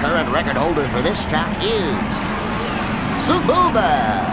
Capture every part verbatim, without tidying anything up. Current record holder for this track is Sebulba.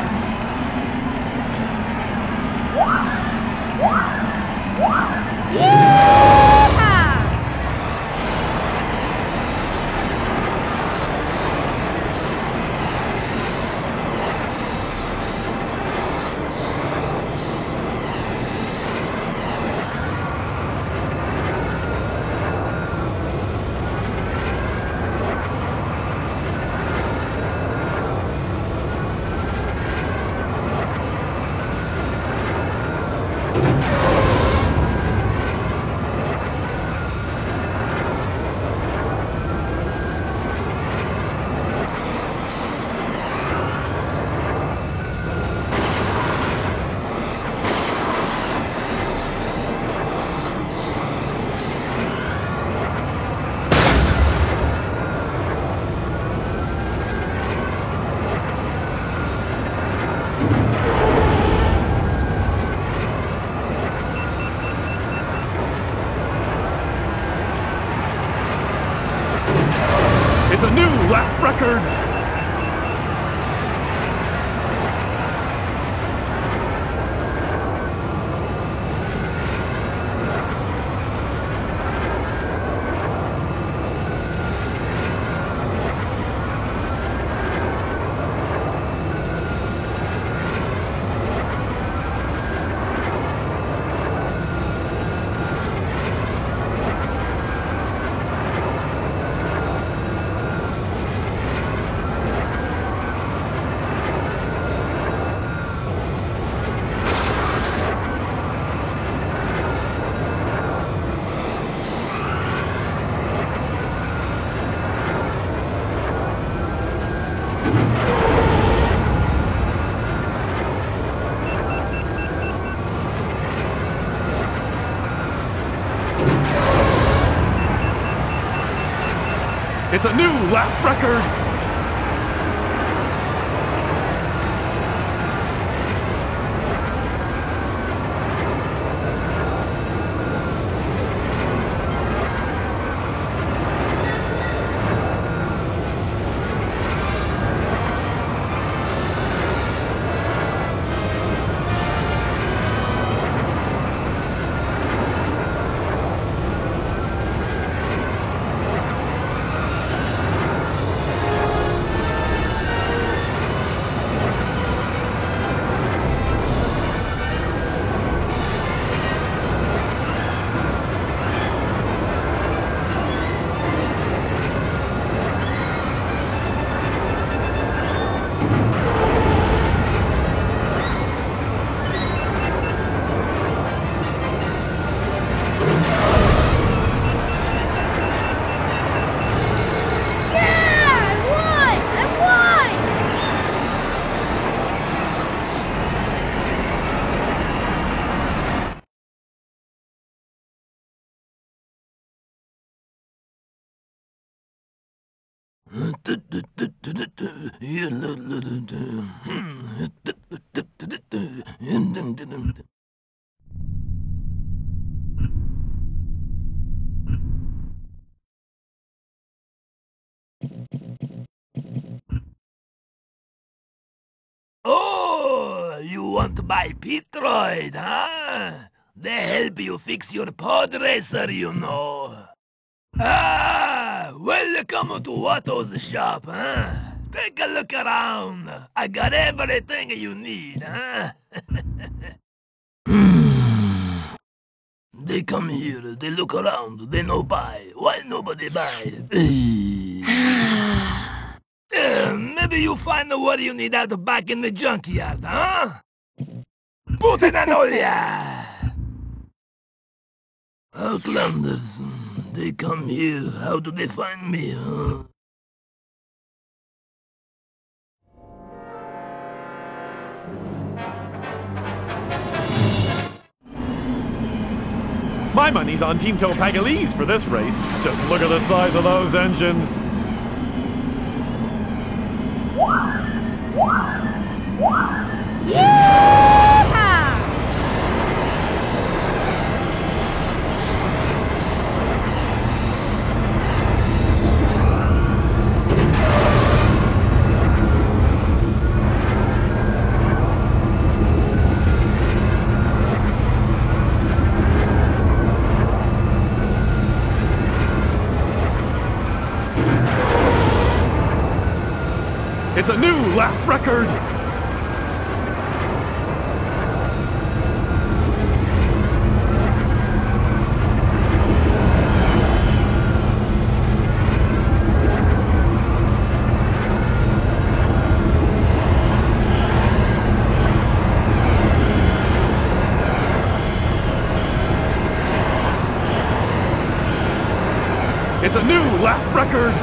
It's a new lap record! sent by Petroid, huh? They help you fix your pod racer, you know. Ah, welcome to Watto's shop, huh? Take a look around. I got everything you need, huh? They come here, they look around, they no buy. Why nobody buy? uh, maybe you find what you need out back in the junkyard, huh? Put it on Anolia! Outlanders, they come here, how do they find me, huh? My money's on Team Topagalese for this race. Just look at the size of those engines. It's a new lap record! It's a new lap record!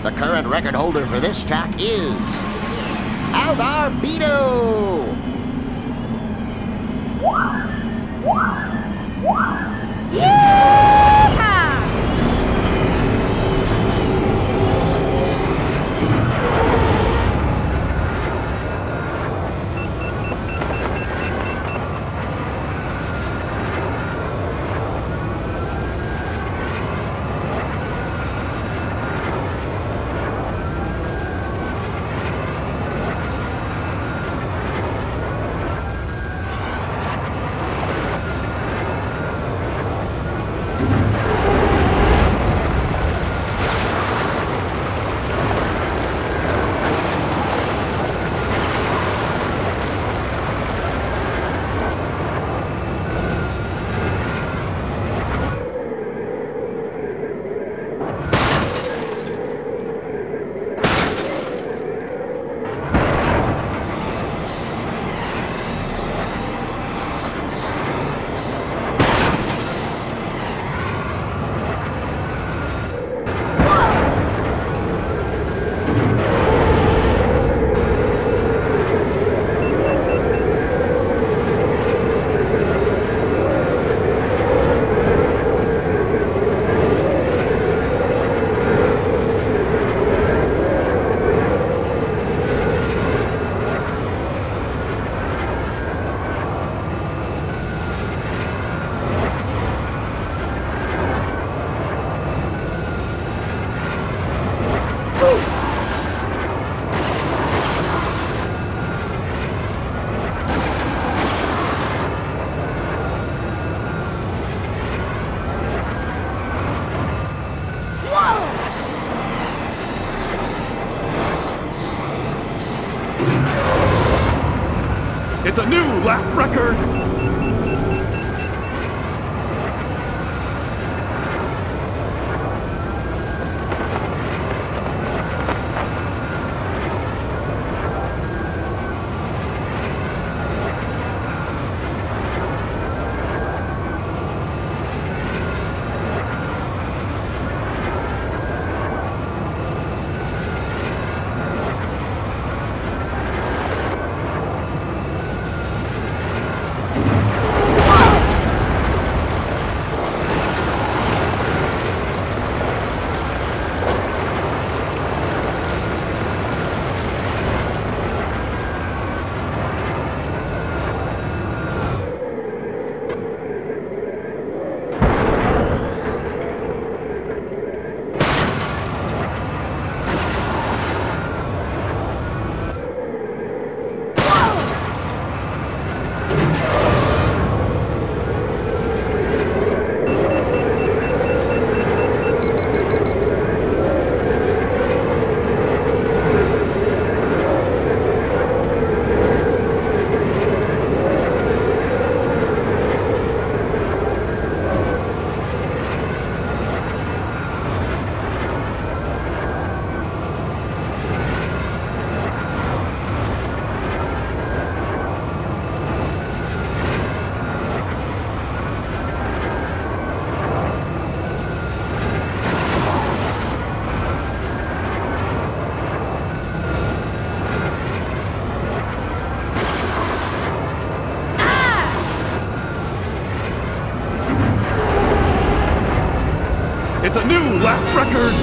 The current record holder for this track is Alvar Beetle! It's a new lap record! It's a new lap record!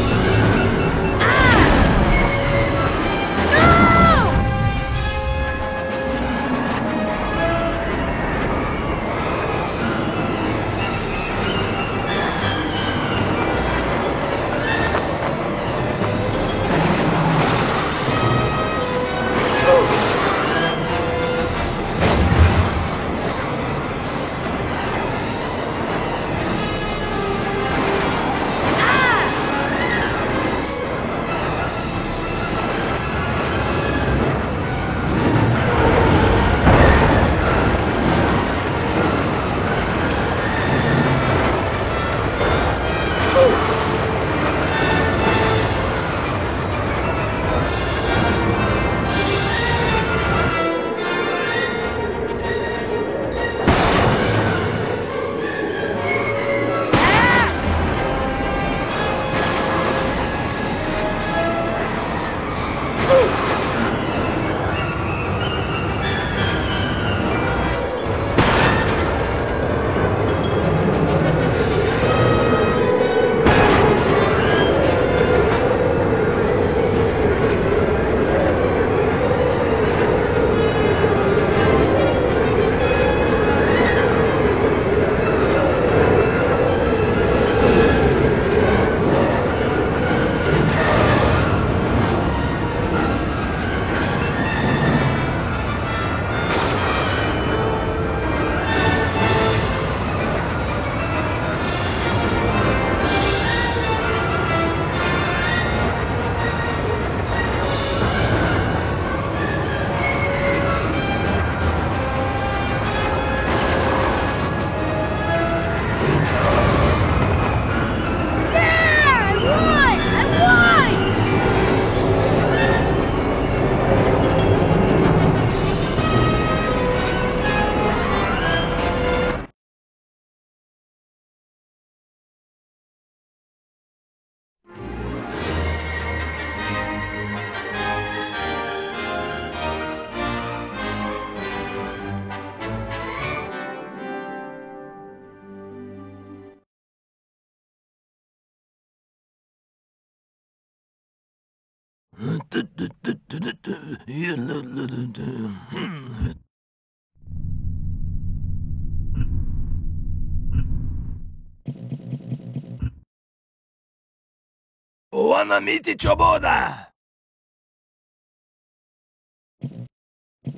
Ohana Miti Choboda!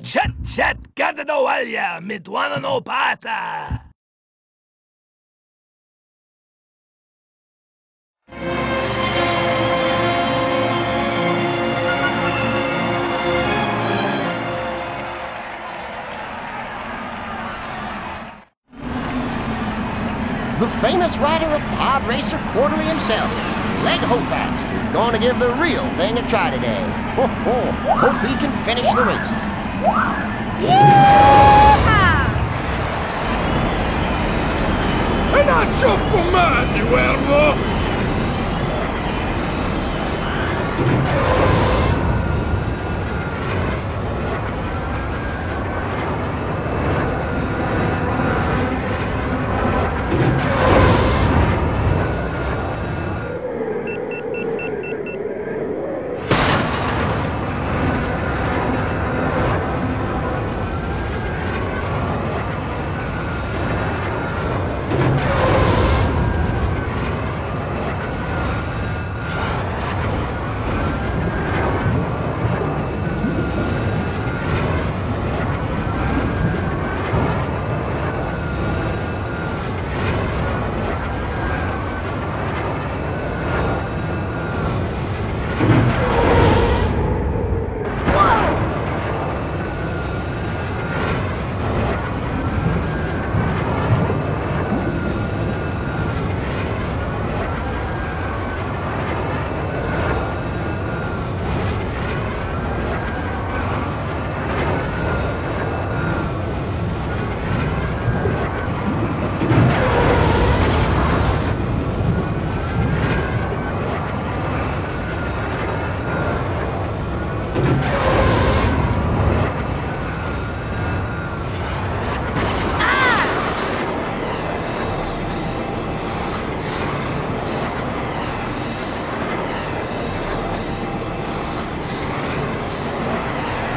Chat chat kada do walja mit wana no pata! fierce rider of Pod Racer Quarterly himself, Leg Hoax, is going to give the real thing a try today. Ho ho! Hope he can finish the race. Yeah! And I jump for mercy, Elmo.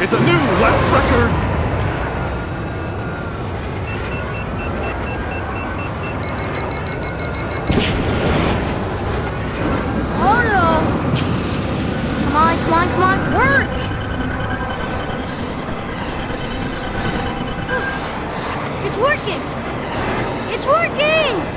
It's a new lap record! Oh no! Come on, come on, come on, work! It's working! It's working!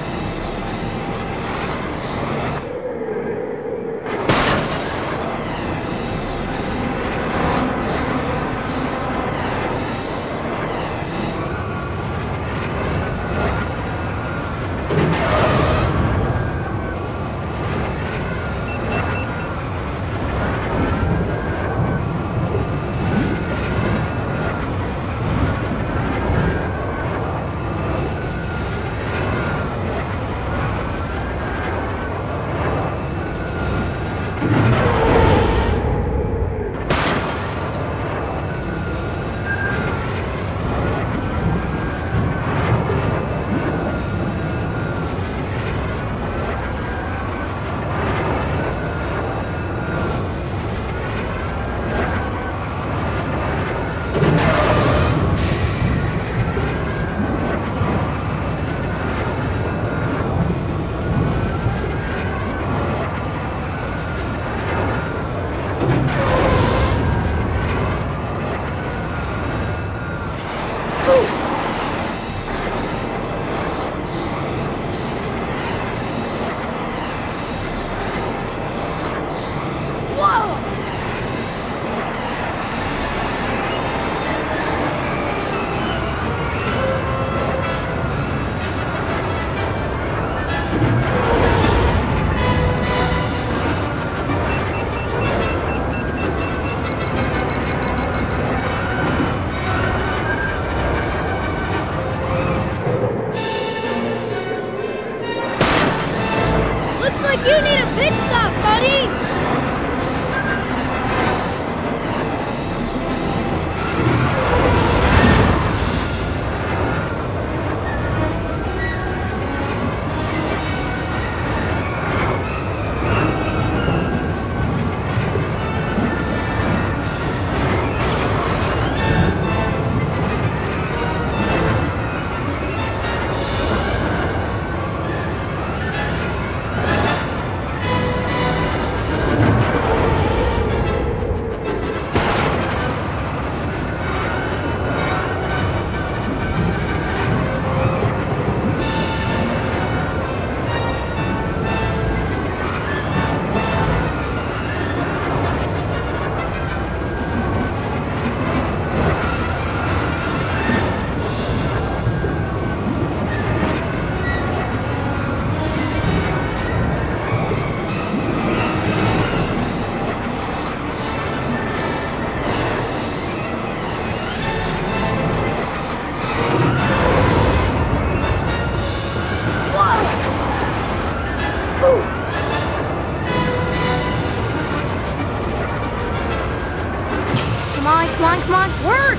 Come on, come on, come on, work!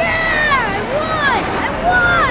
Yeah! I won! I won!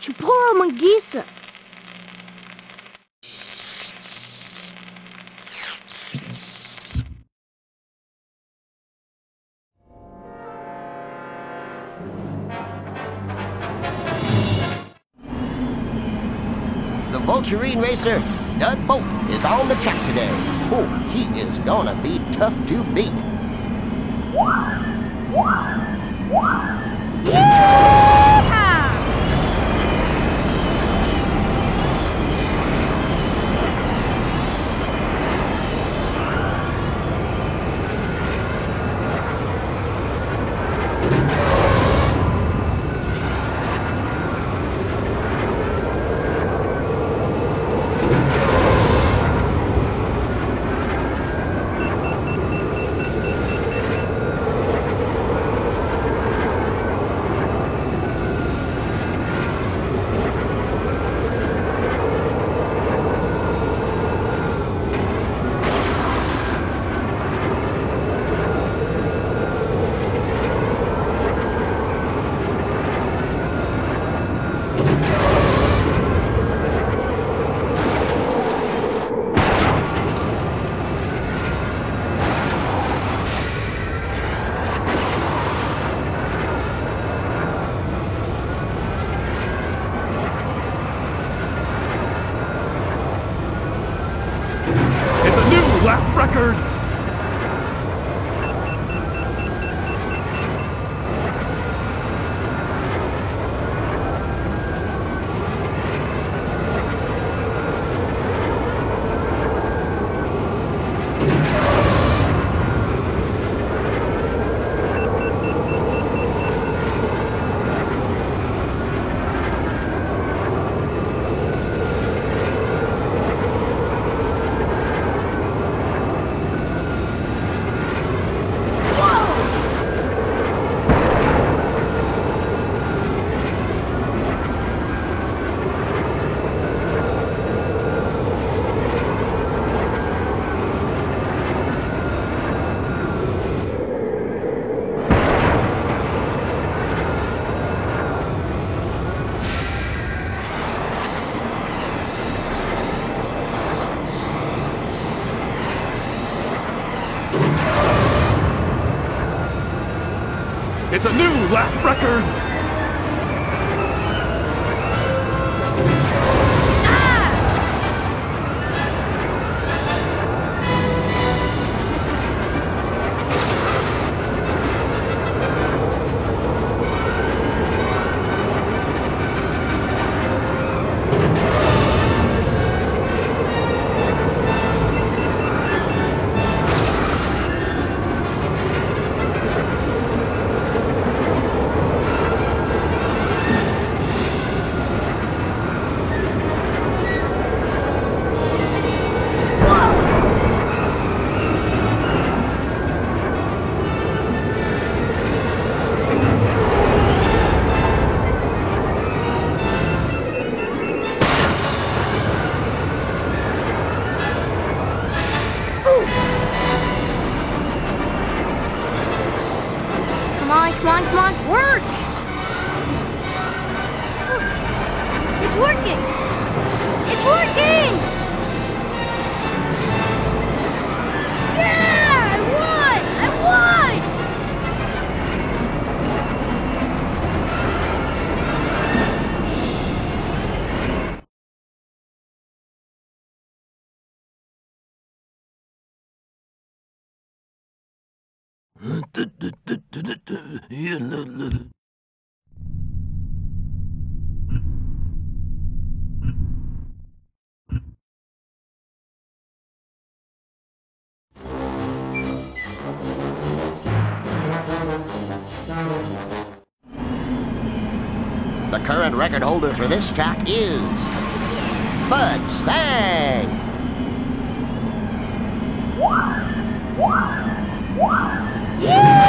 Chupora Mangisa. Vulturine racer Dud Bolt is on the track today. Oh, he is gonna be tough to beat. It's a new lap record! The current record holder for this track is Budsag. Yeah!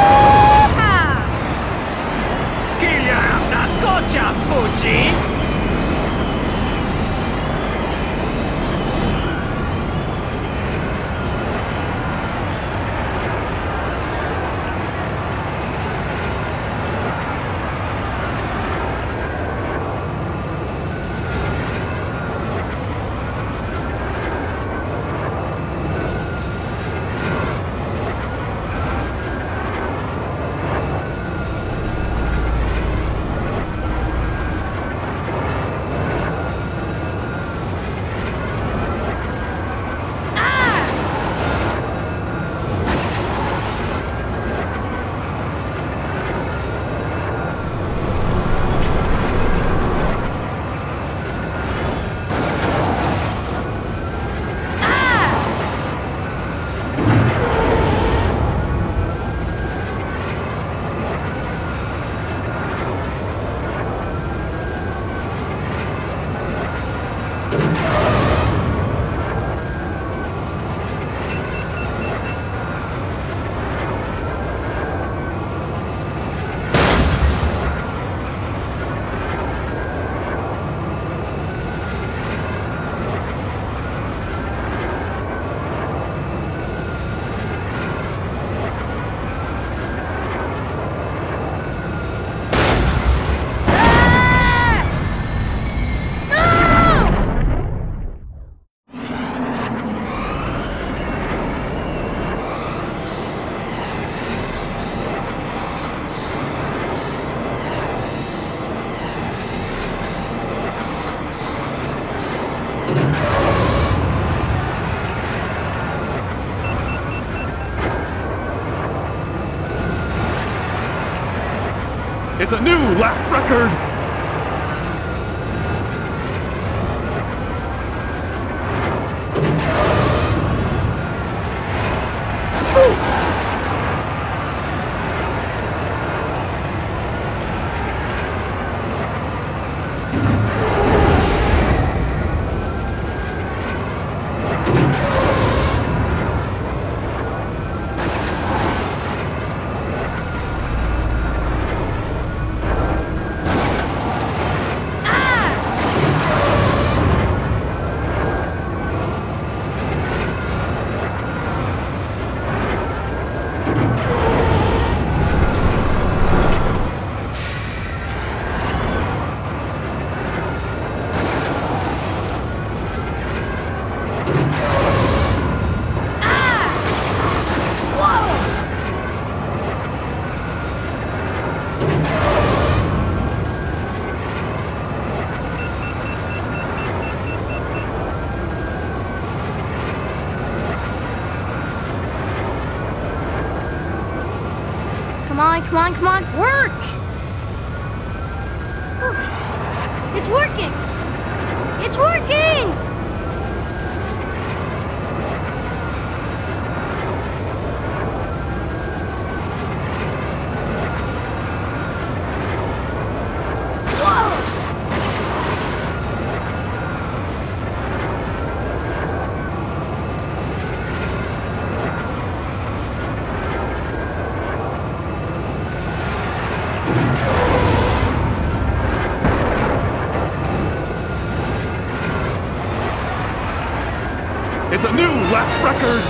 Gilliarda Kocha Fuji! It's a new lap record! Come on, come on, work! It's working! It's working! It's a new lap record!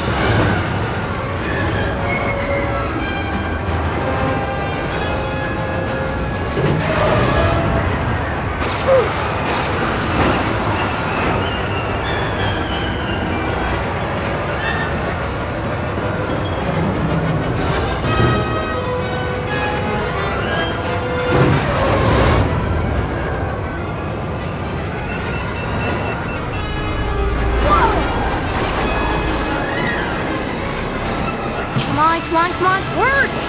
Come on, come on, come on. works!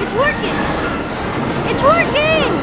It's working! It's working!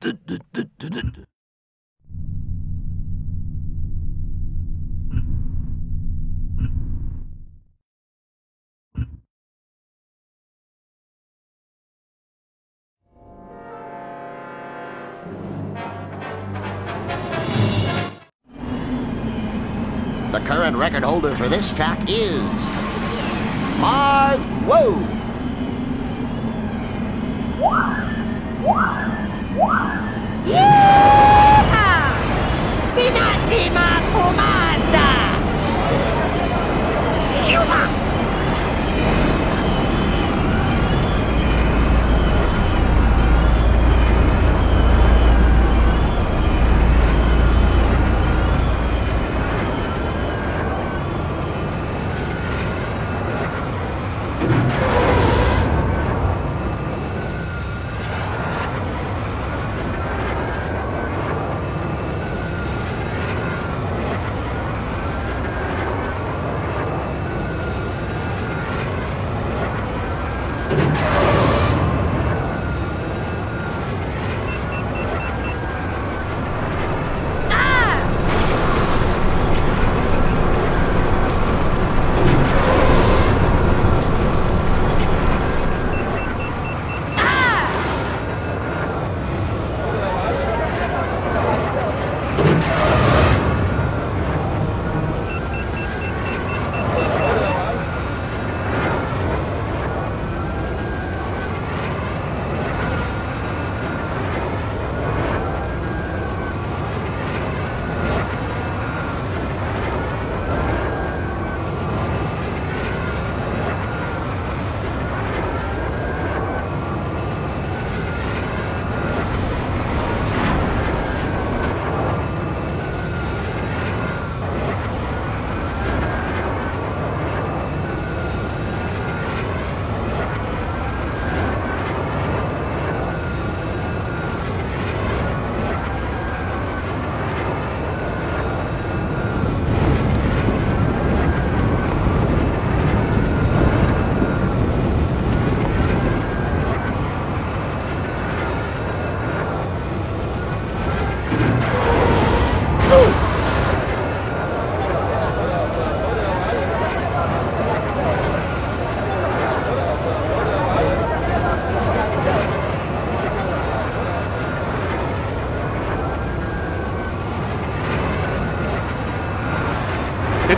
The current record holder for this track is Mars Woo! Yeah! Pinatima umanda! Yuma!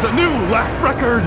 A new lap record!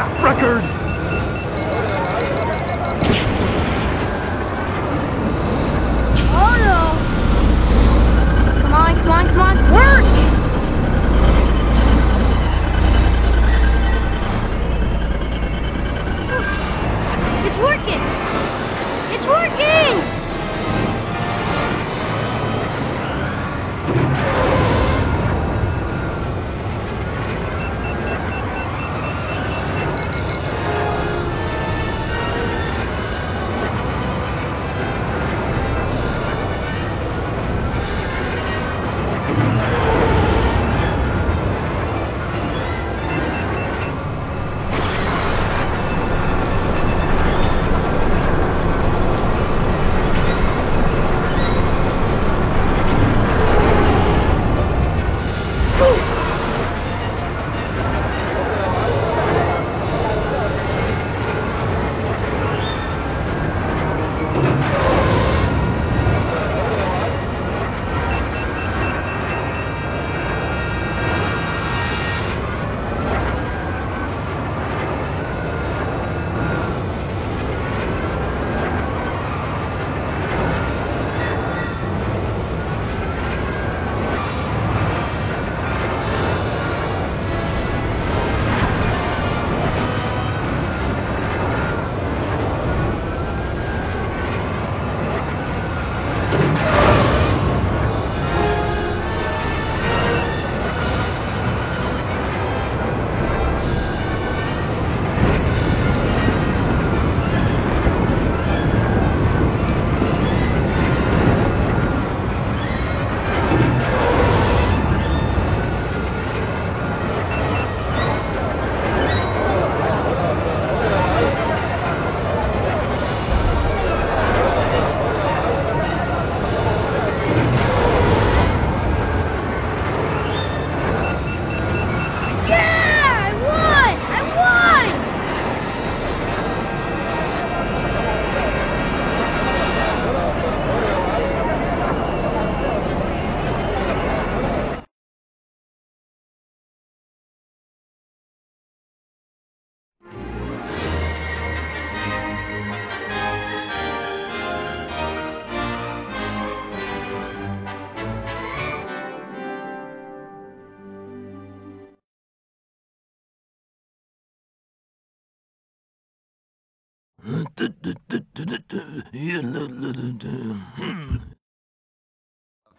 black record. Oh no! Come on, come on, come on, work! It's working! It's working!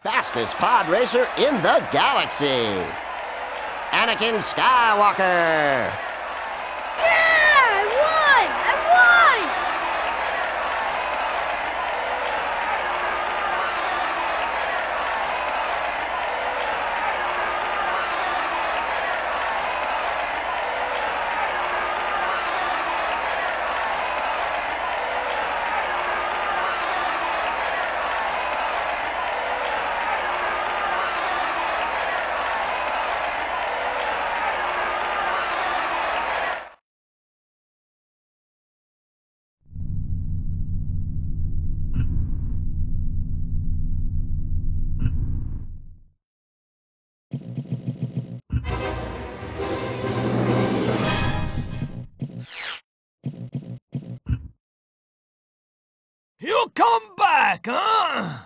Fastest pod racer in the galaxy, Anakin Skywalker. Yeah, I won! I won! You'll come back, huh?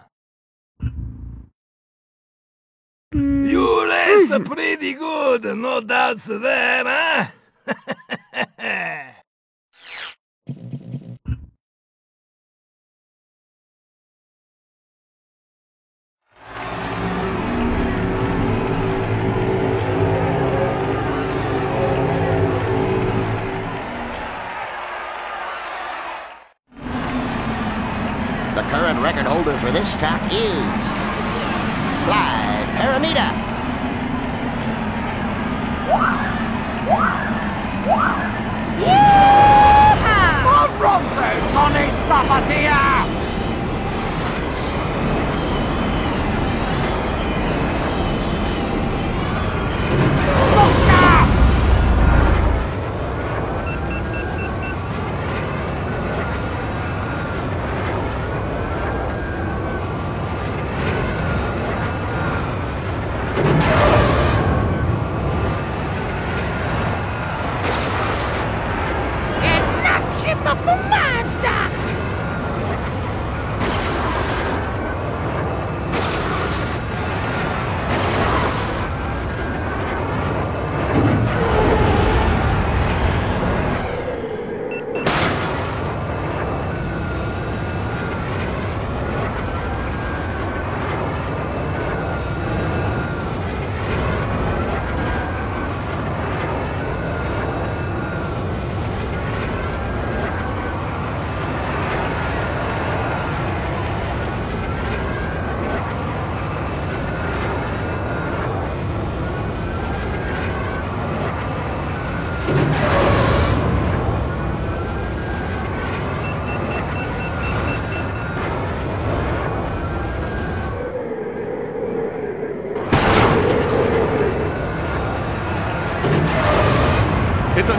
You raced pretty good, no doubts there, huh? Current record holder for this track is Slide Paramita. Yeah! Aronte, Tony Sabatia! Santa Fumata! It's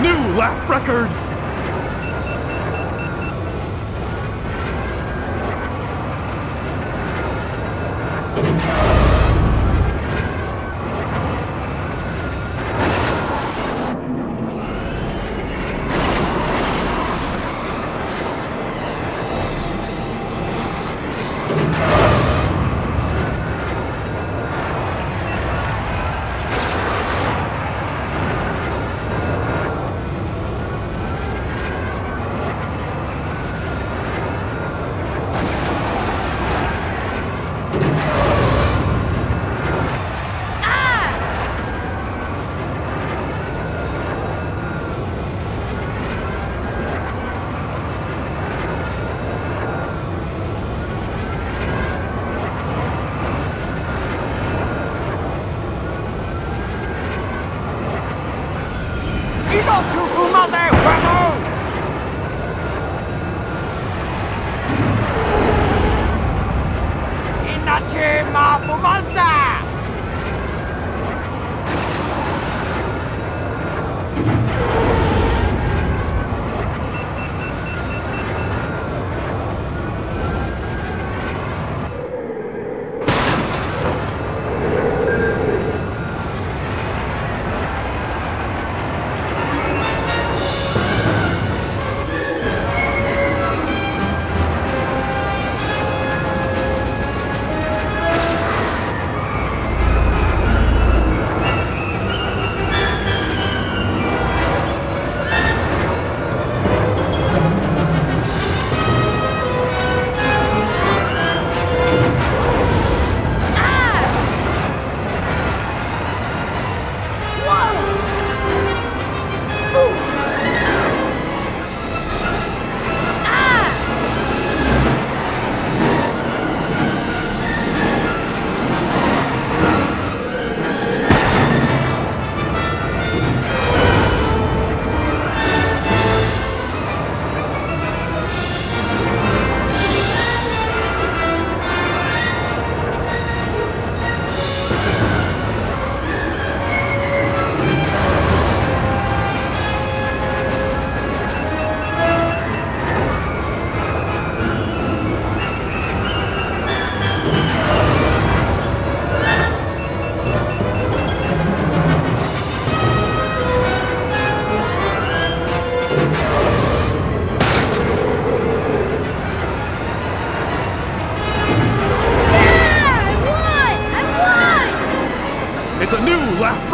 a new lap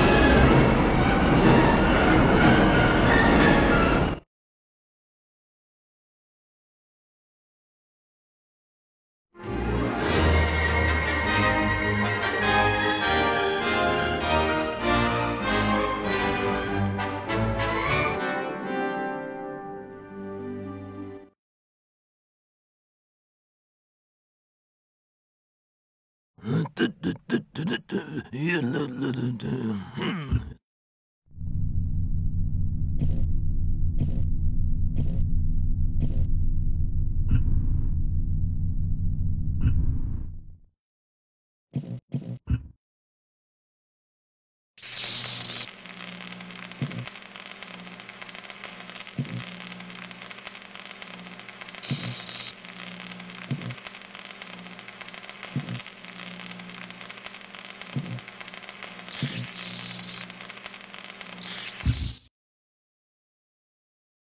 record!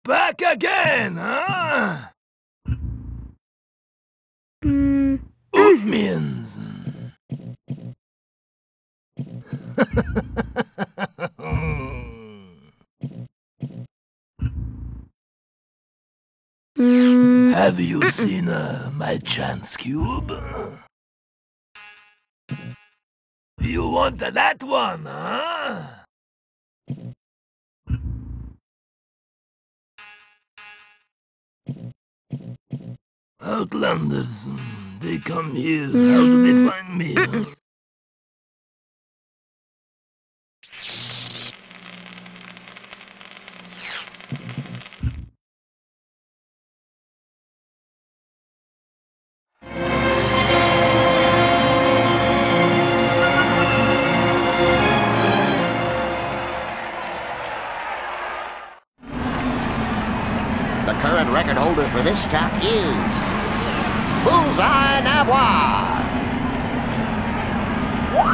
Back again, huh? Mm. Oatmeans. Mm. Have you seen uh, my chance cube? You want that one, huh? Outlanders, they come here, how do they find me? Huh? The current record holder for this stop is... Bullseye Nabois! Come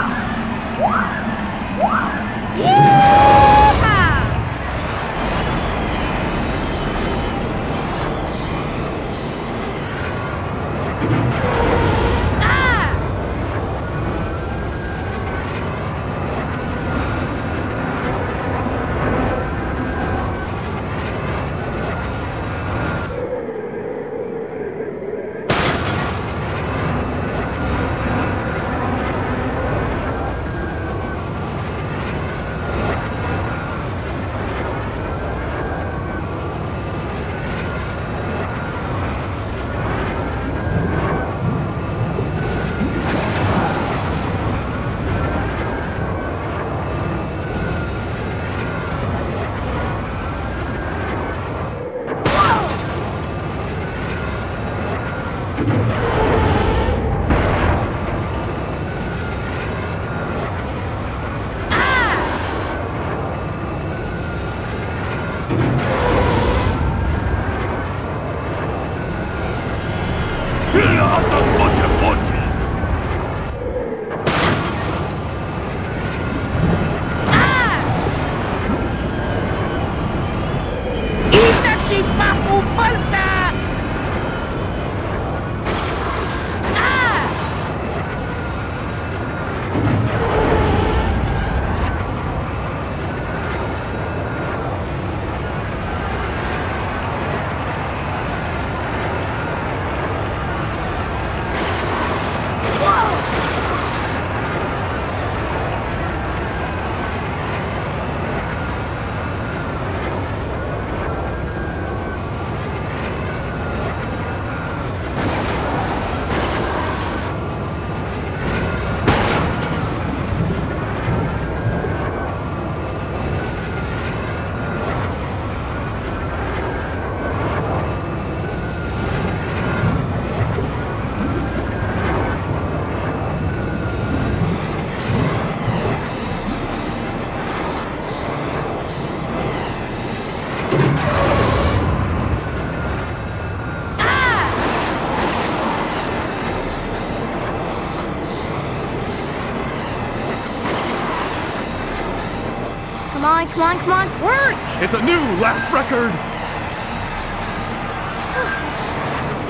on, come on, work! It's a new lap record!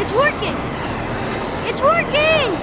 It's working! It's working!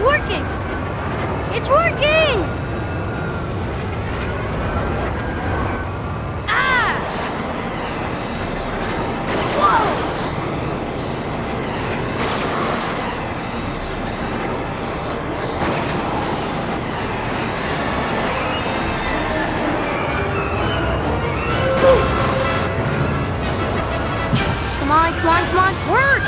It's working! It's working! Ah! Whoa! Come on, come on, come on! Work!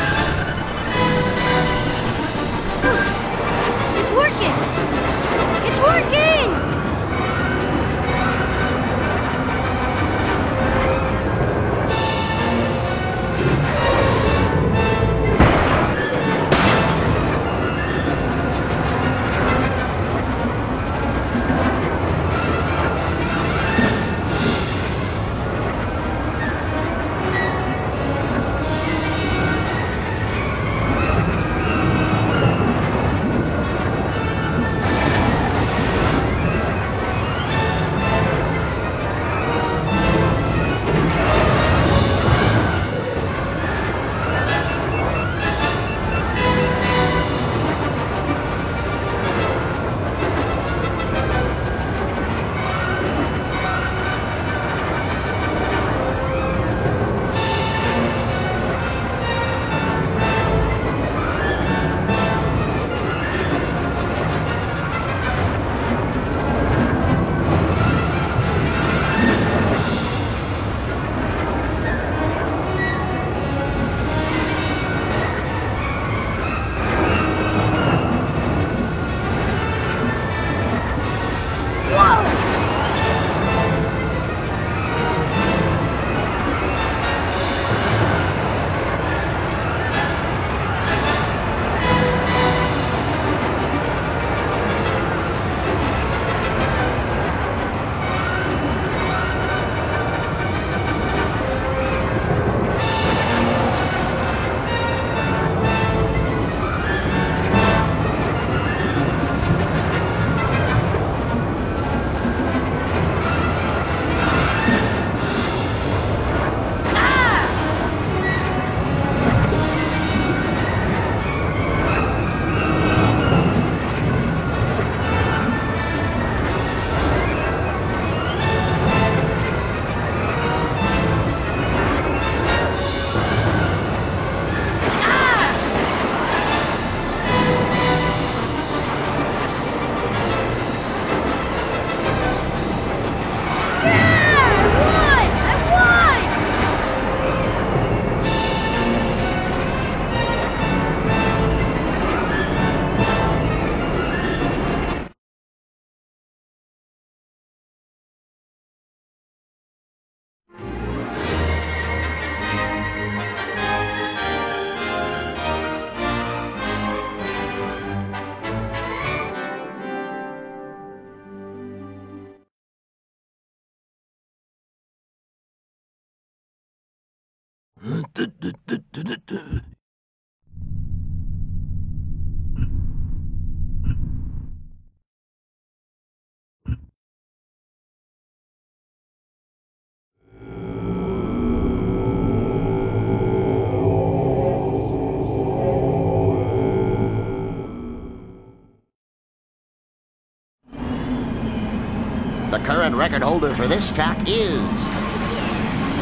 The current record holder for this track is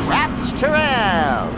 Rats Terrell.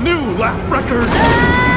a new lap record! Ah!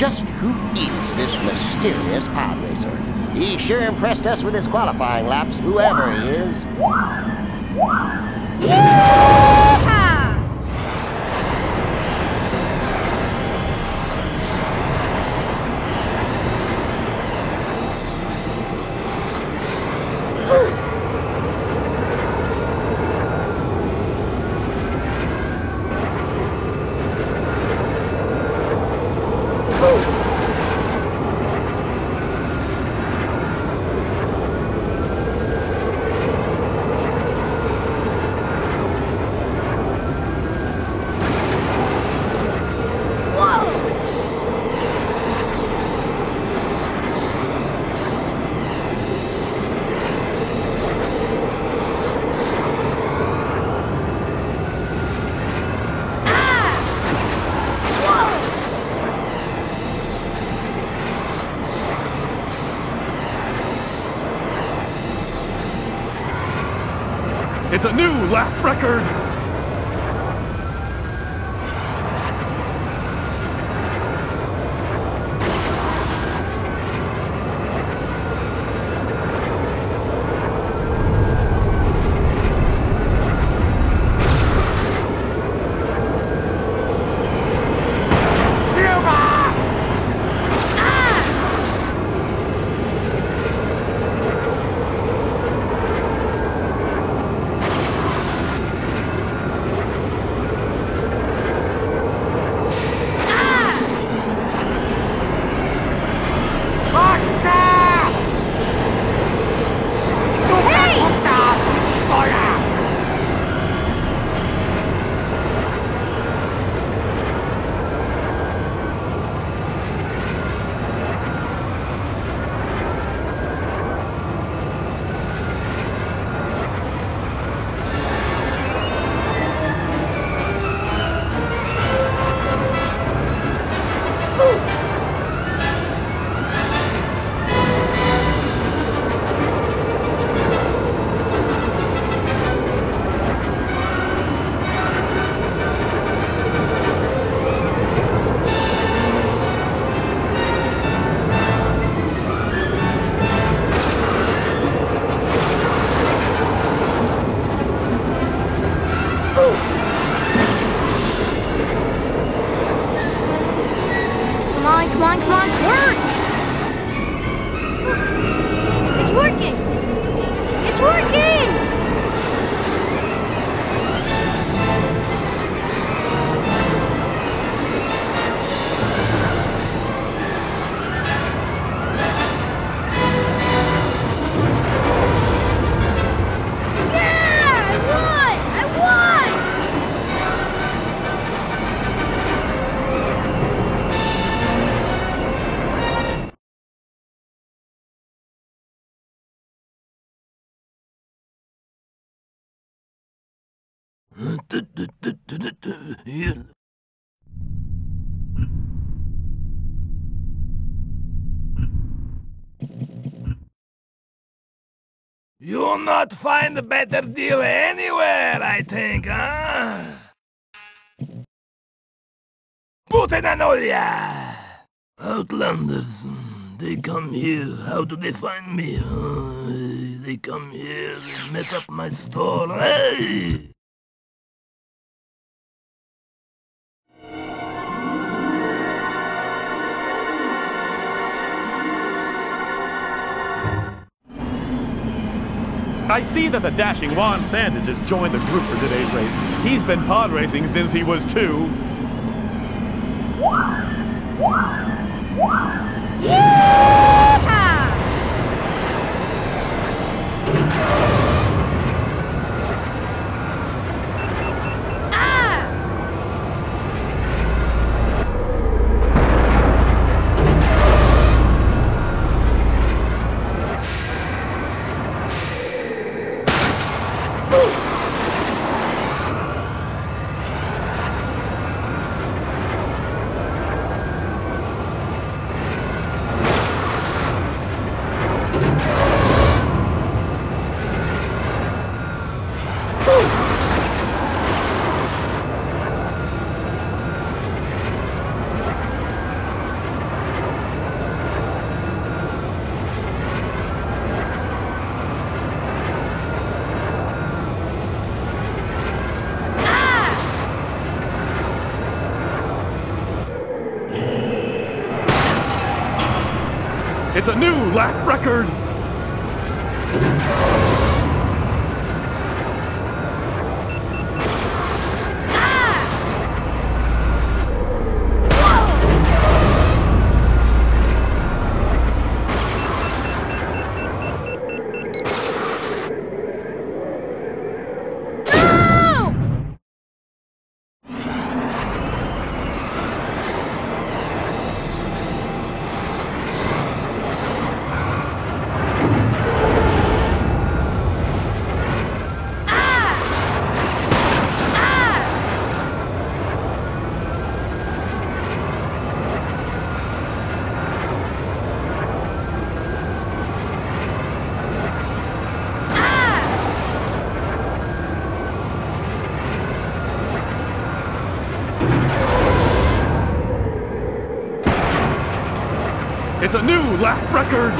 just who is this mysterious pod racer? He sure impressed us with his qualifying laps, whoever he is. Yeehaw! It's a new lap record! You'll not find a better deal anywhere, I think, huh? Put in Anolia! Outlanders, they come here. How do they find me? Uh, they come here, they mess up my store. Hey! I see that the dashing Juan Santa has joined the group for today's race. He's been pod racing since he was two. Yeehaw! It's a new lap record! It's a new lap record!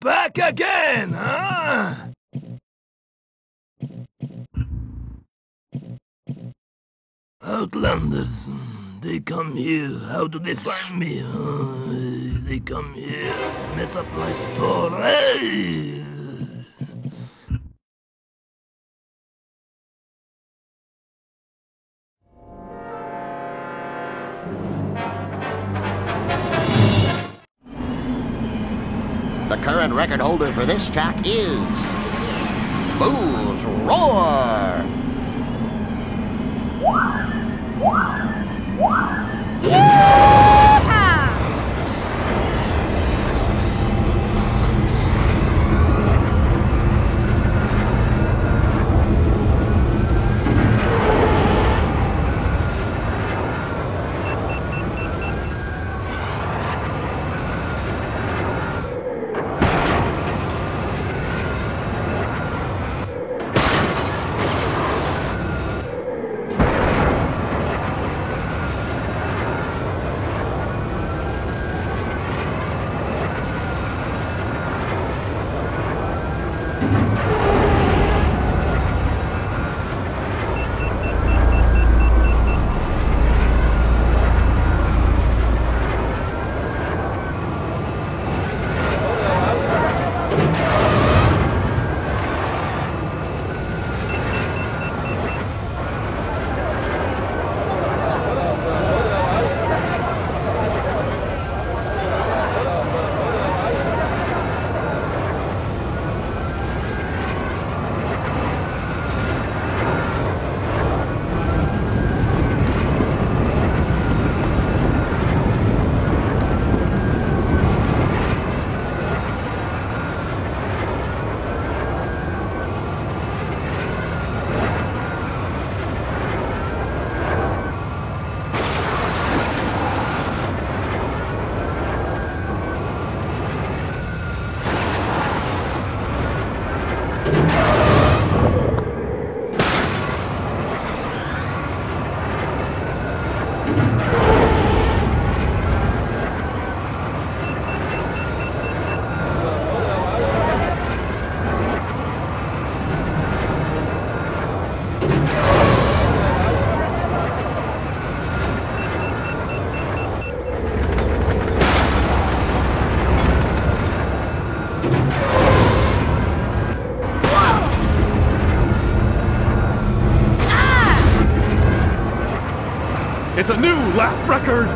Back again, huh? Outlanders, they come here. How do they find me? Uh, they come here, mess up my store. Hey! The current record holder for this track is Bulls Roar! It's a new lap record!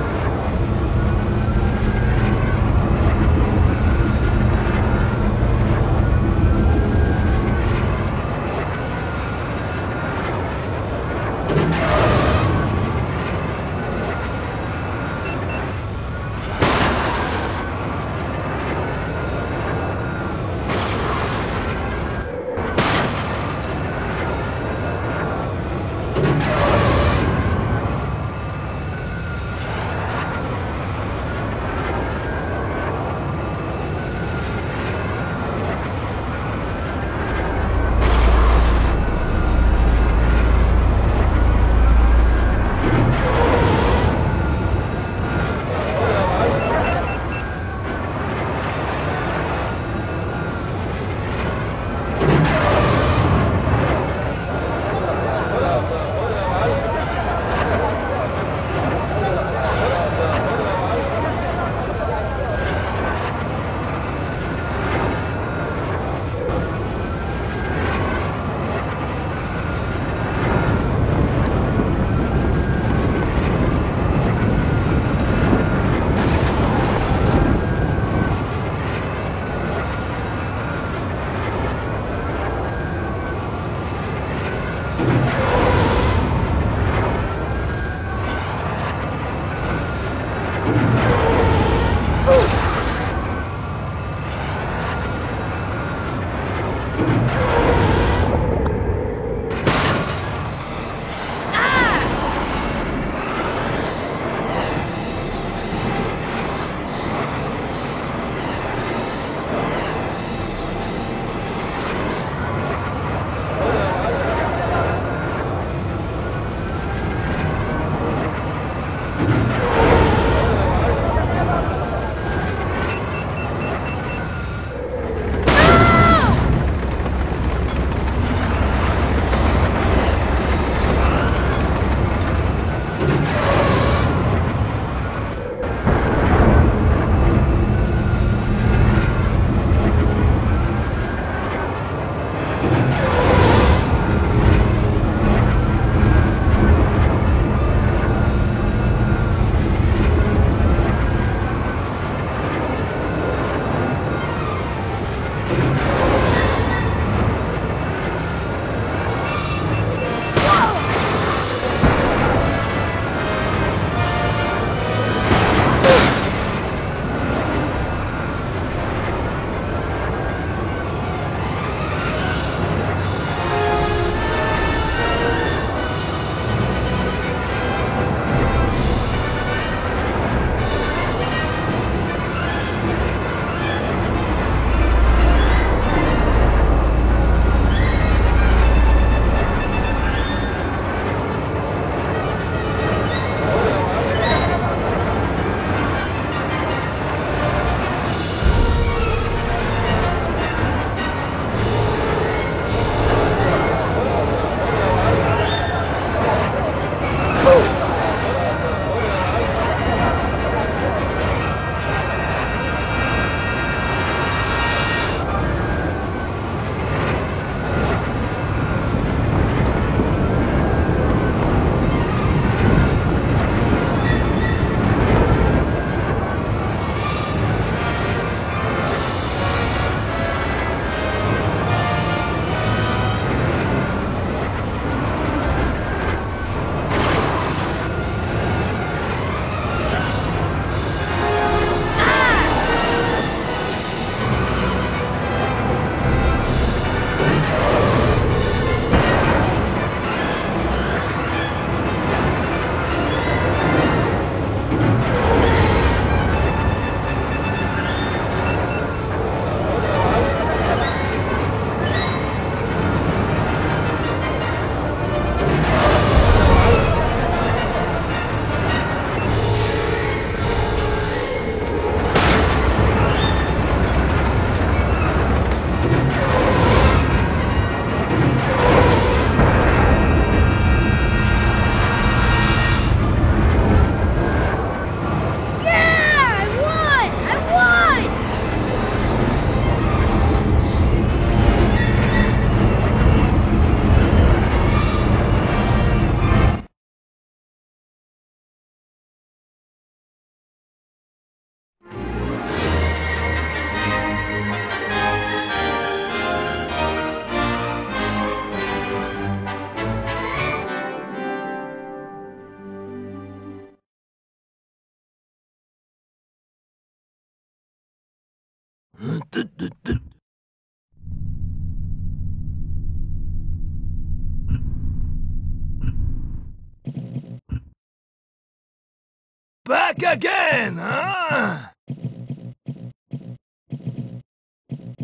Back again, huh?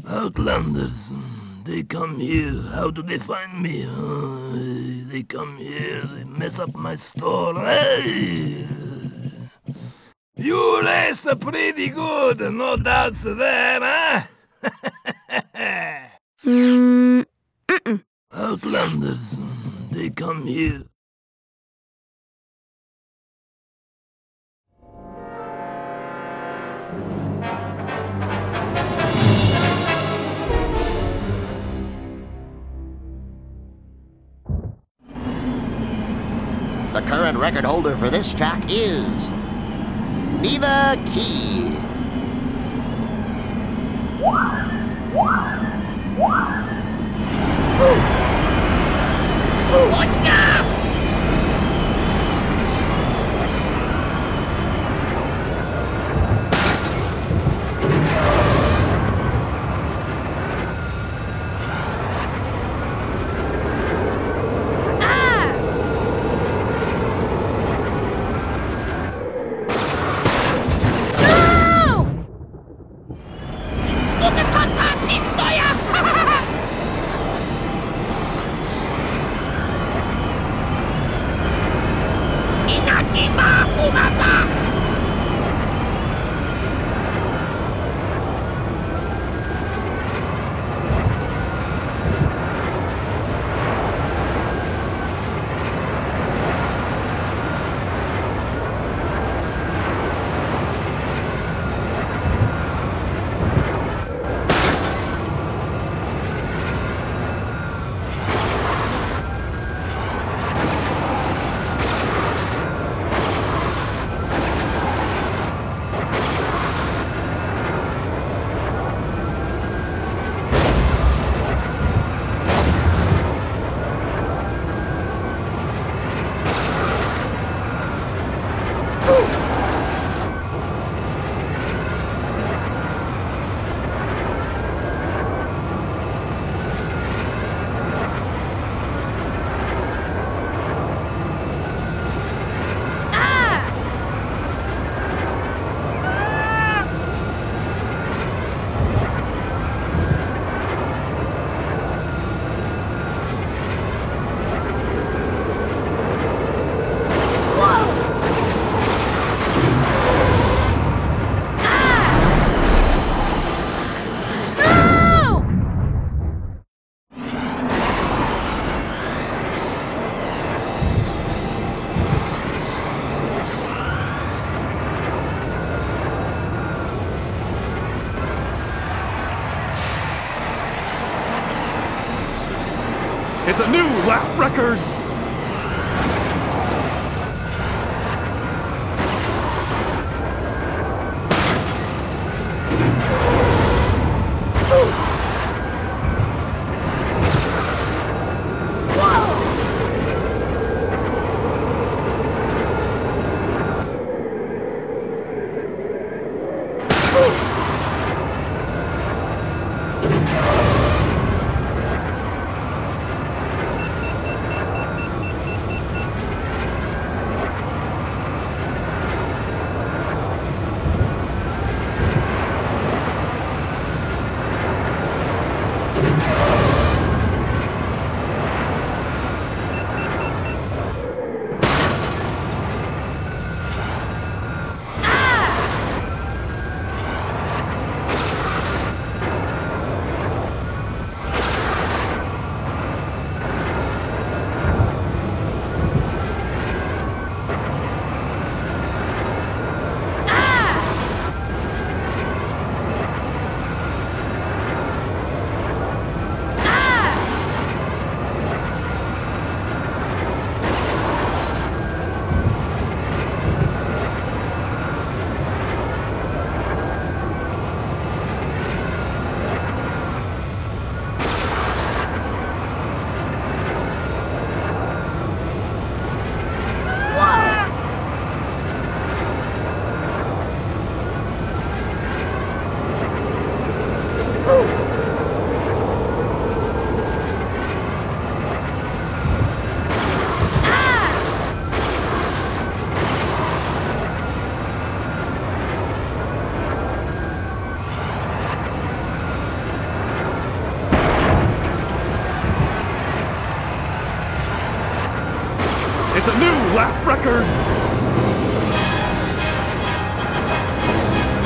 Outlanders, they come here. How do they find me? Uh, they come here, they mess up my store. Hey! You rest pretty good, no doubts there, huh? mm, mm-mm. Outlanders, they come here. The current record holder for this track is Neva Key. Watch out! It's a new lap record! It's a new lap record!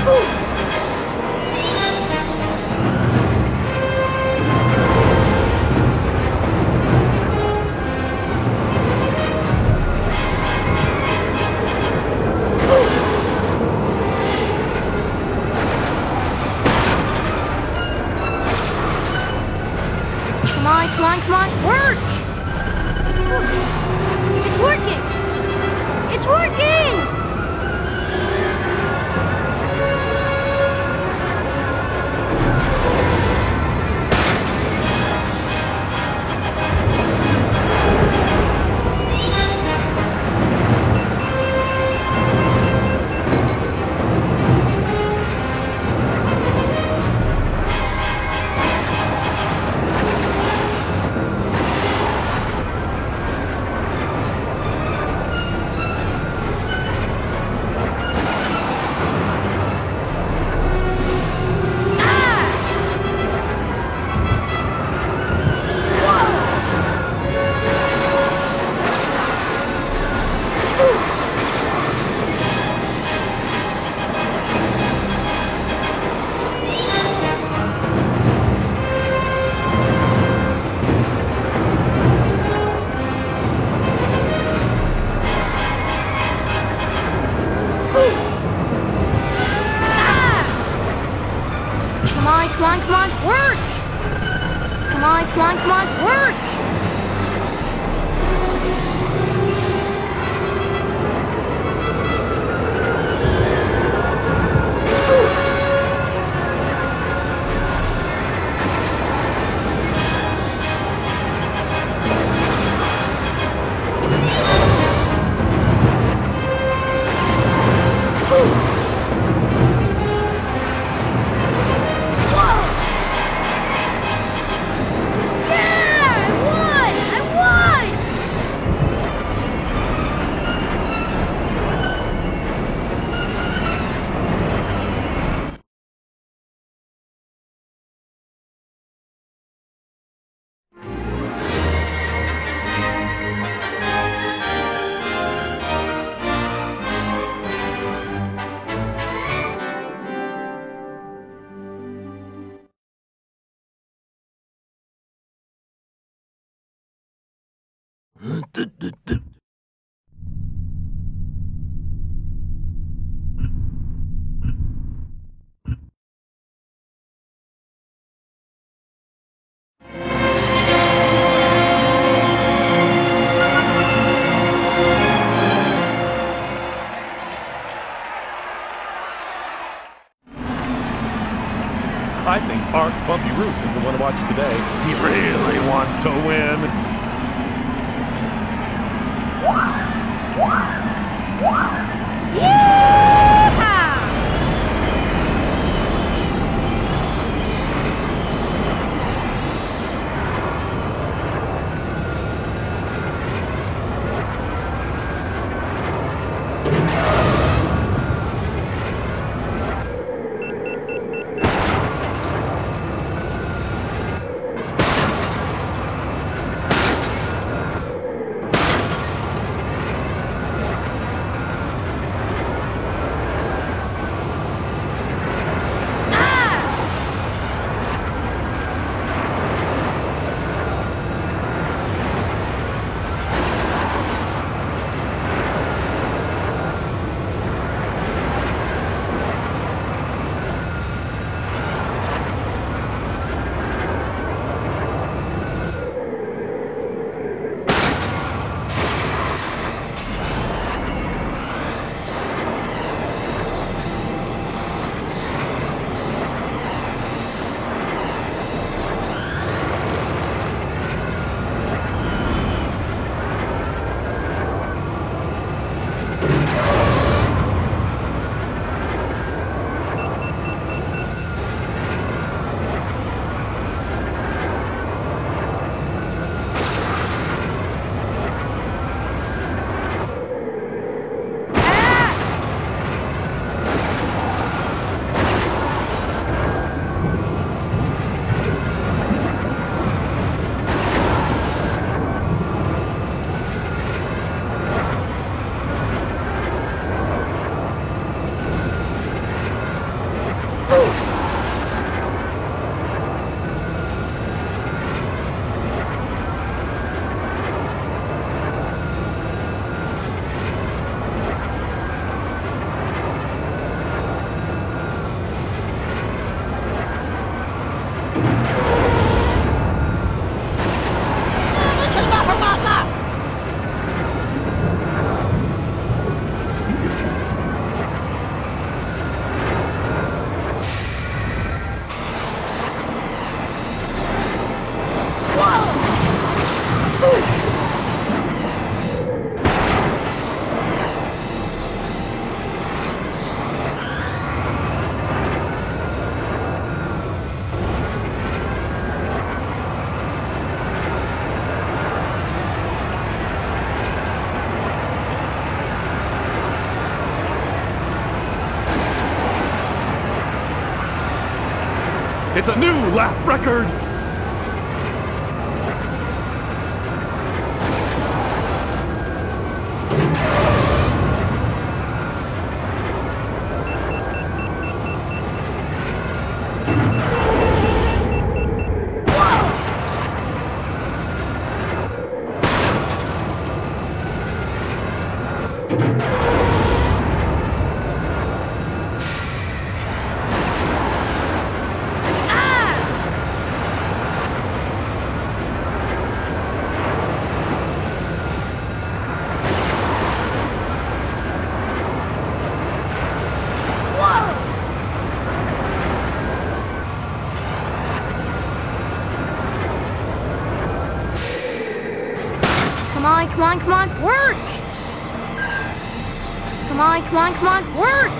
Ooh. I think Art Bumpy Roof is the one to watch today. He really wants to win. It's a new lap record. Come on, come on, work! Come on, come on, come on, work!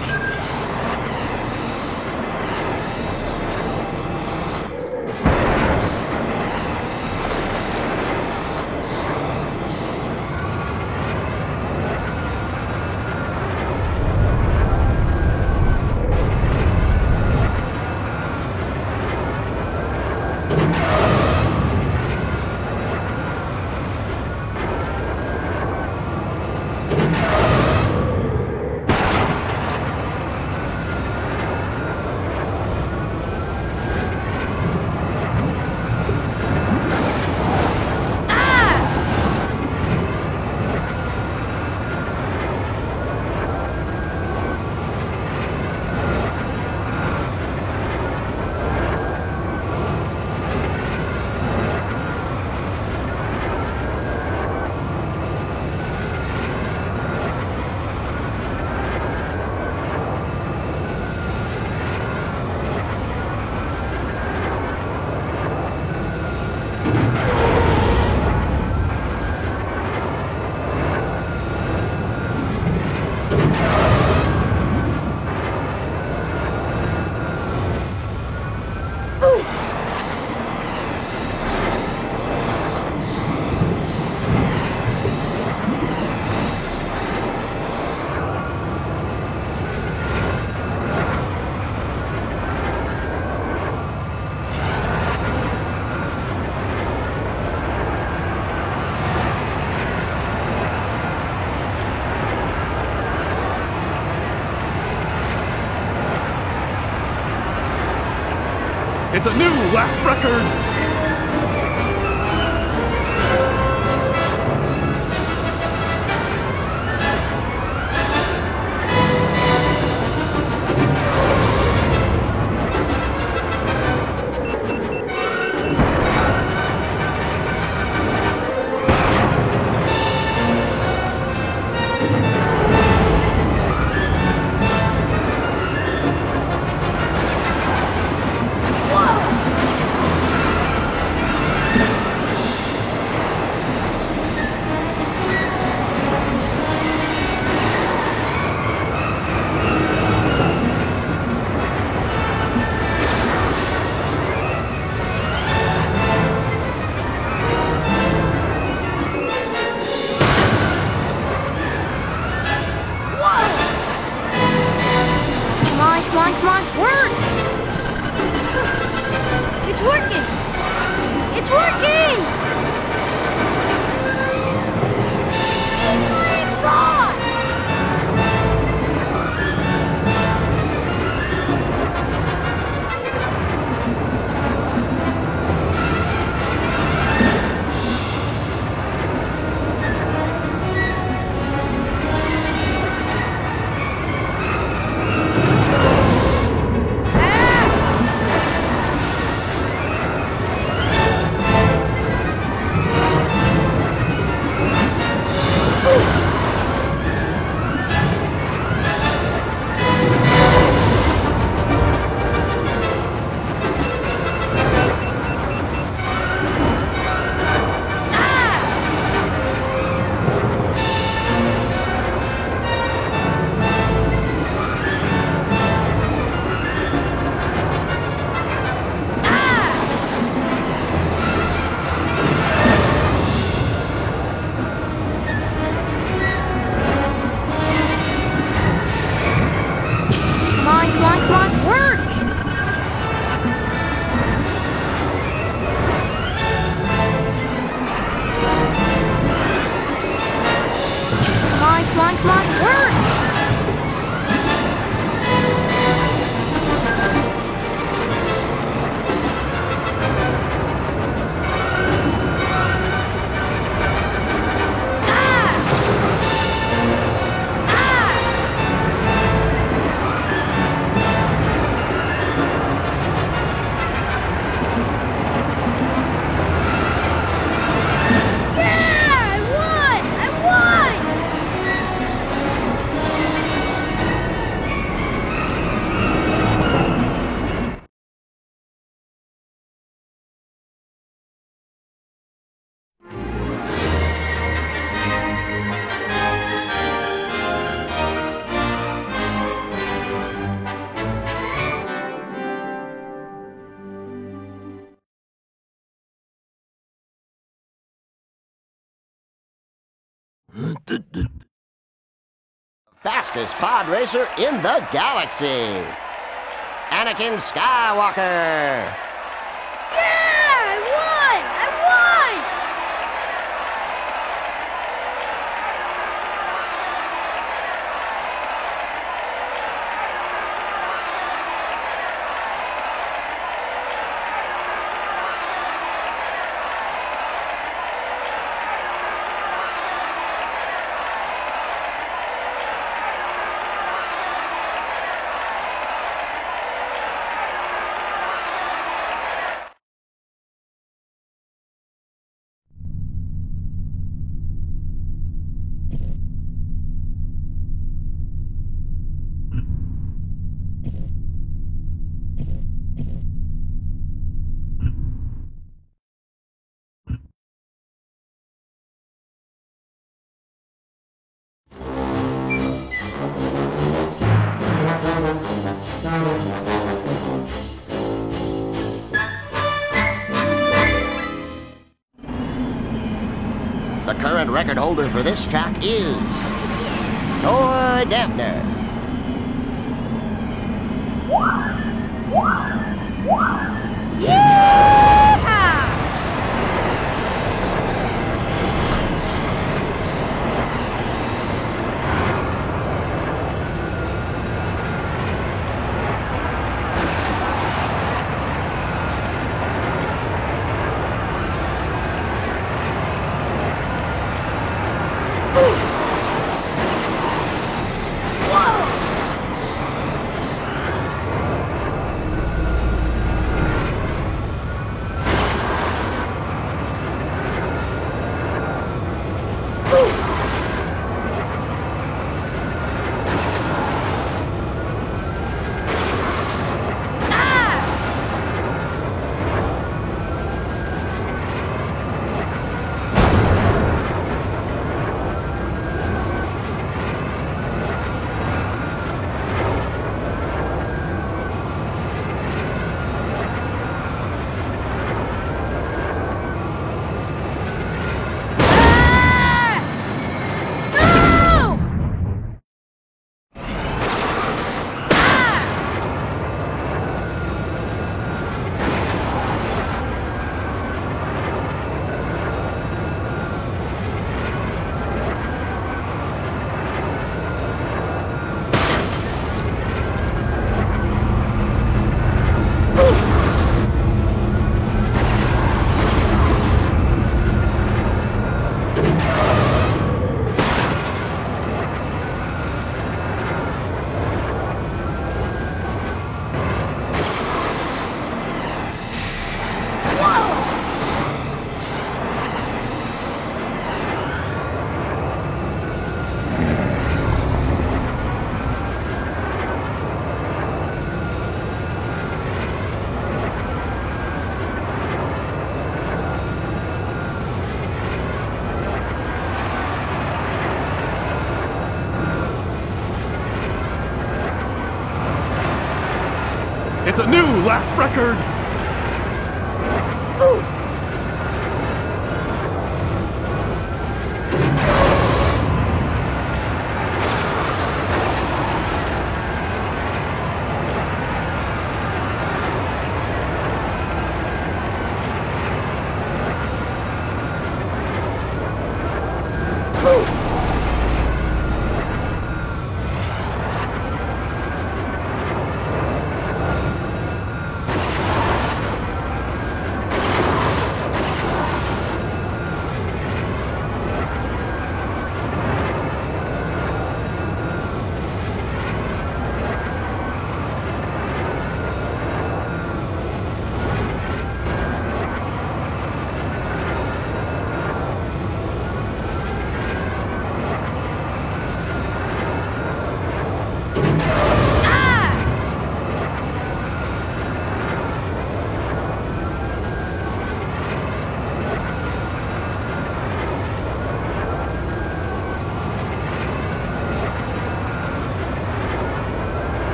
It's a new lap record! Come on, come on, work! Fastest pod racer in the galaxy, Anakin Skywalker. Yeah, I won! I won! The current record holder for this track is Noah Devner. It's a new lap record! Ooh. Ooh.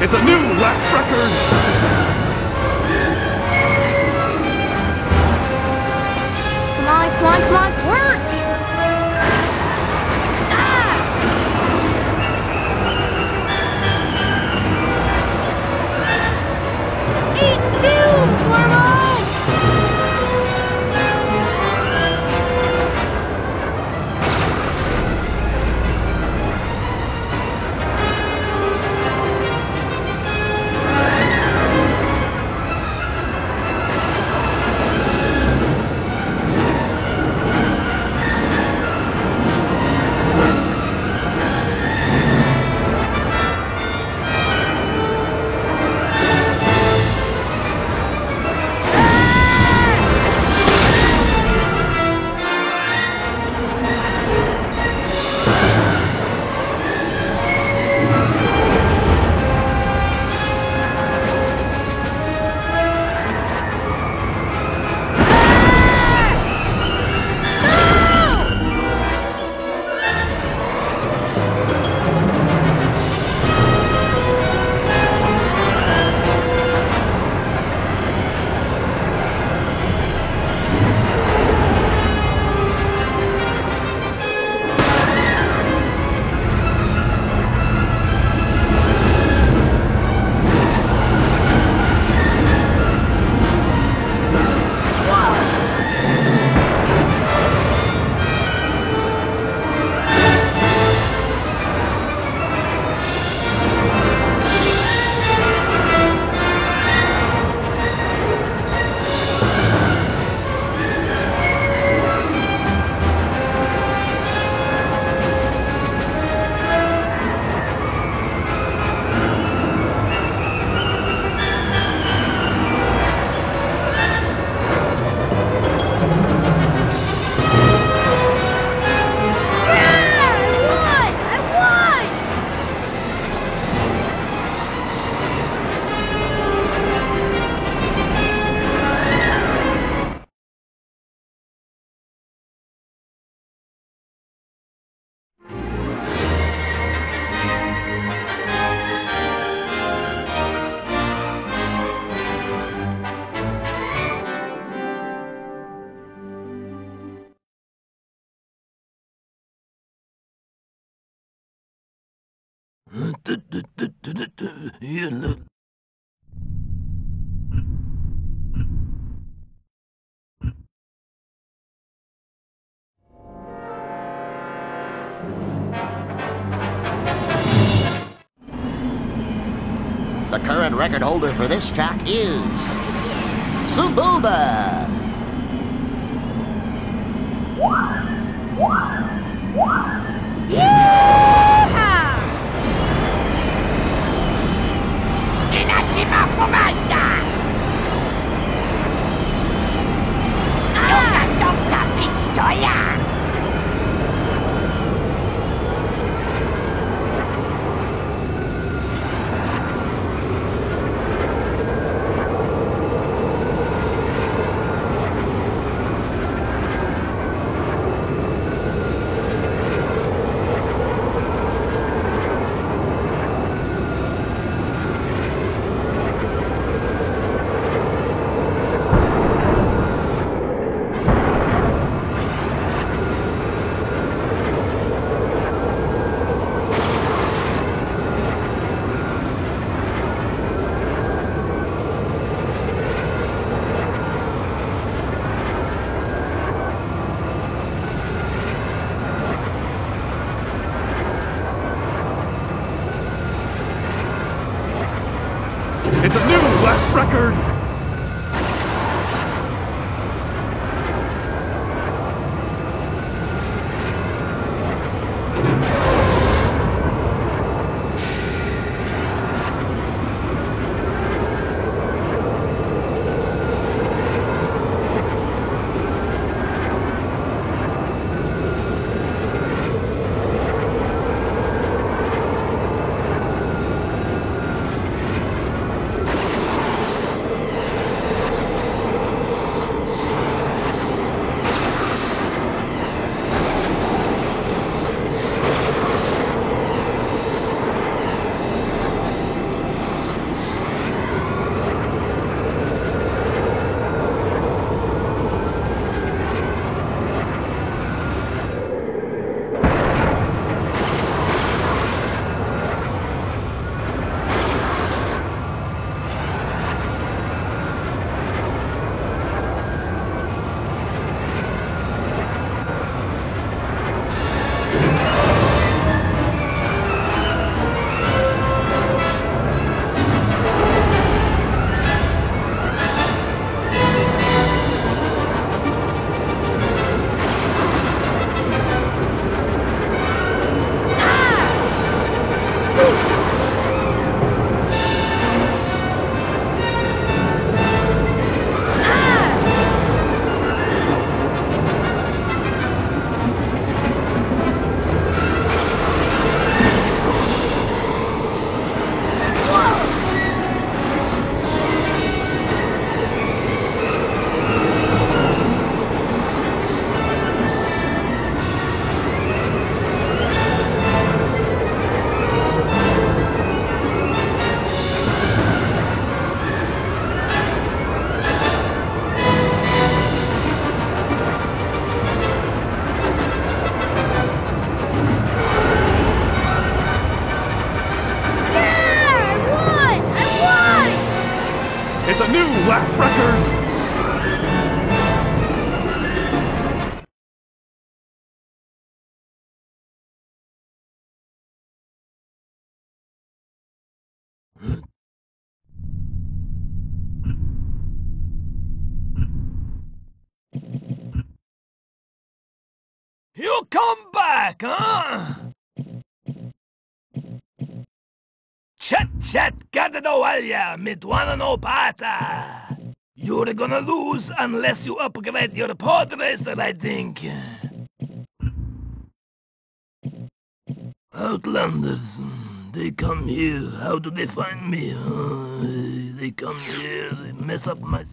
It's a new lap record! Come on, come on, come on, work! Ah! Eat food, The current record holder for this track is Sebulba. record. You come back, huh? Chat, chat, kada noalia, mitwana no pata. You're gonna lose unless you upgrade your pod racer, I think. Outlanders, they come here. How do they find me? Uh, they come here, they mess up my...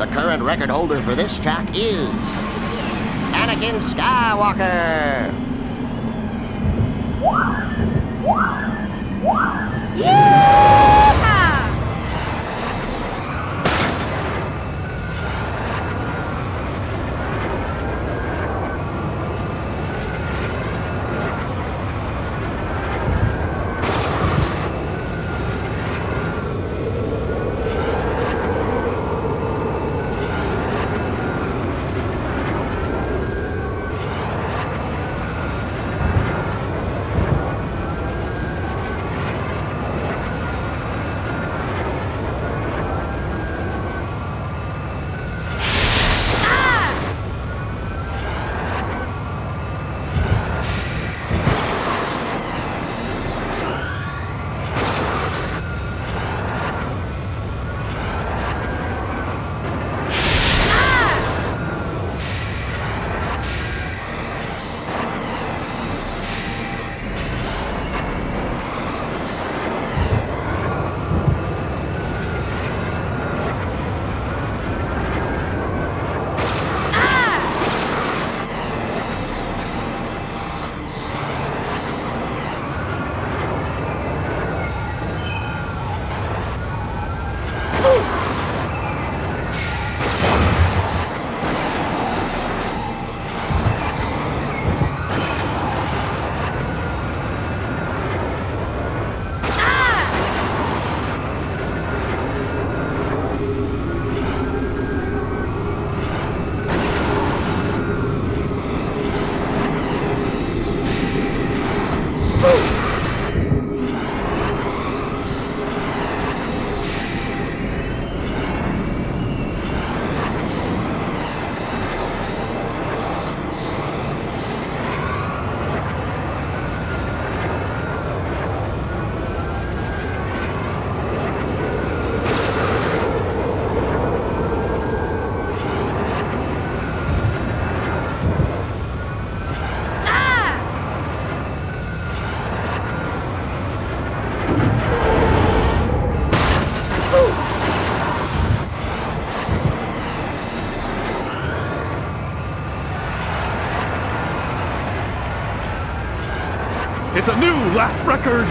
The current record holder for this track is Anakin Skywalker. It's a new lap record!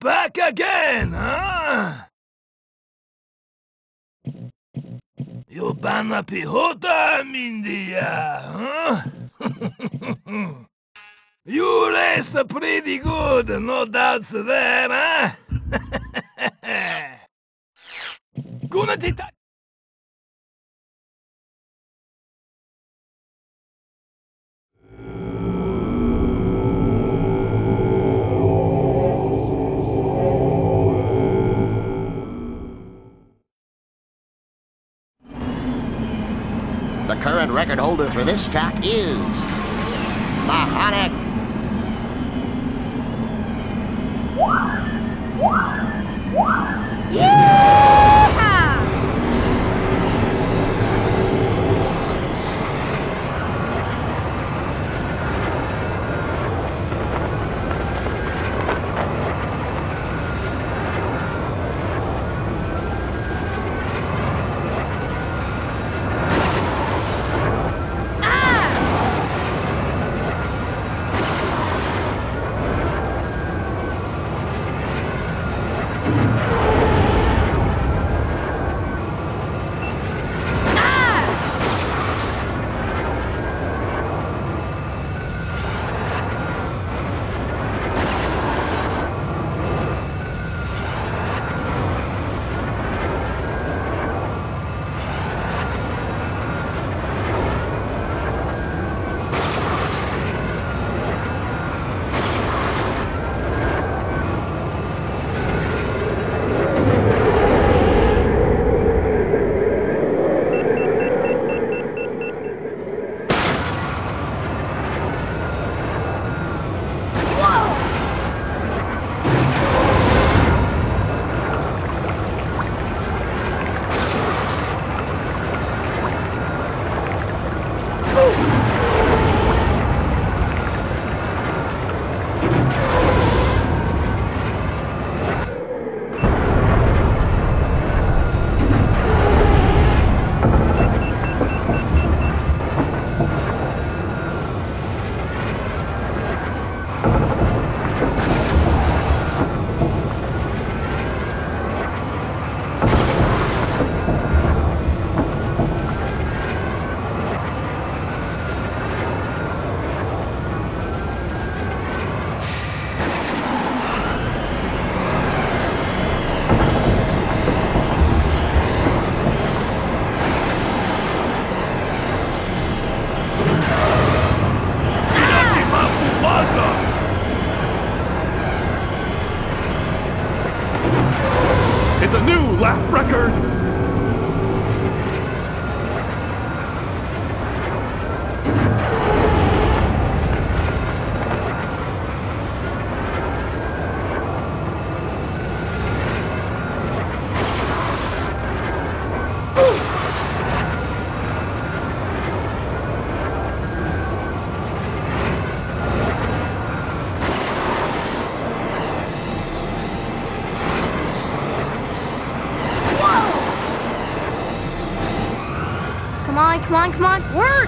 Back again, huh? You ban Anna Pihota Mindia, huh? You rest pretty good, no doubts there, huh? Gonna deta- The current record holder for this track is Mahana. Yeah! Come on, come on, work!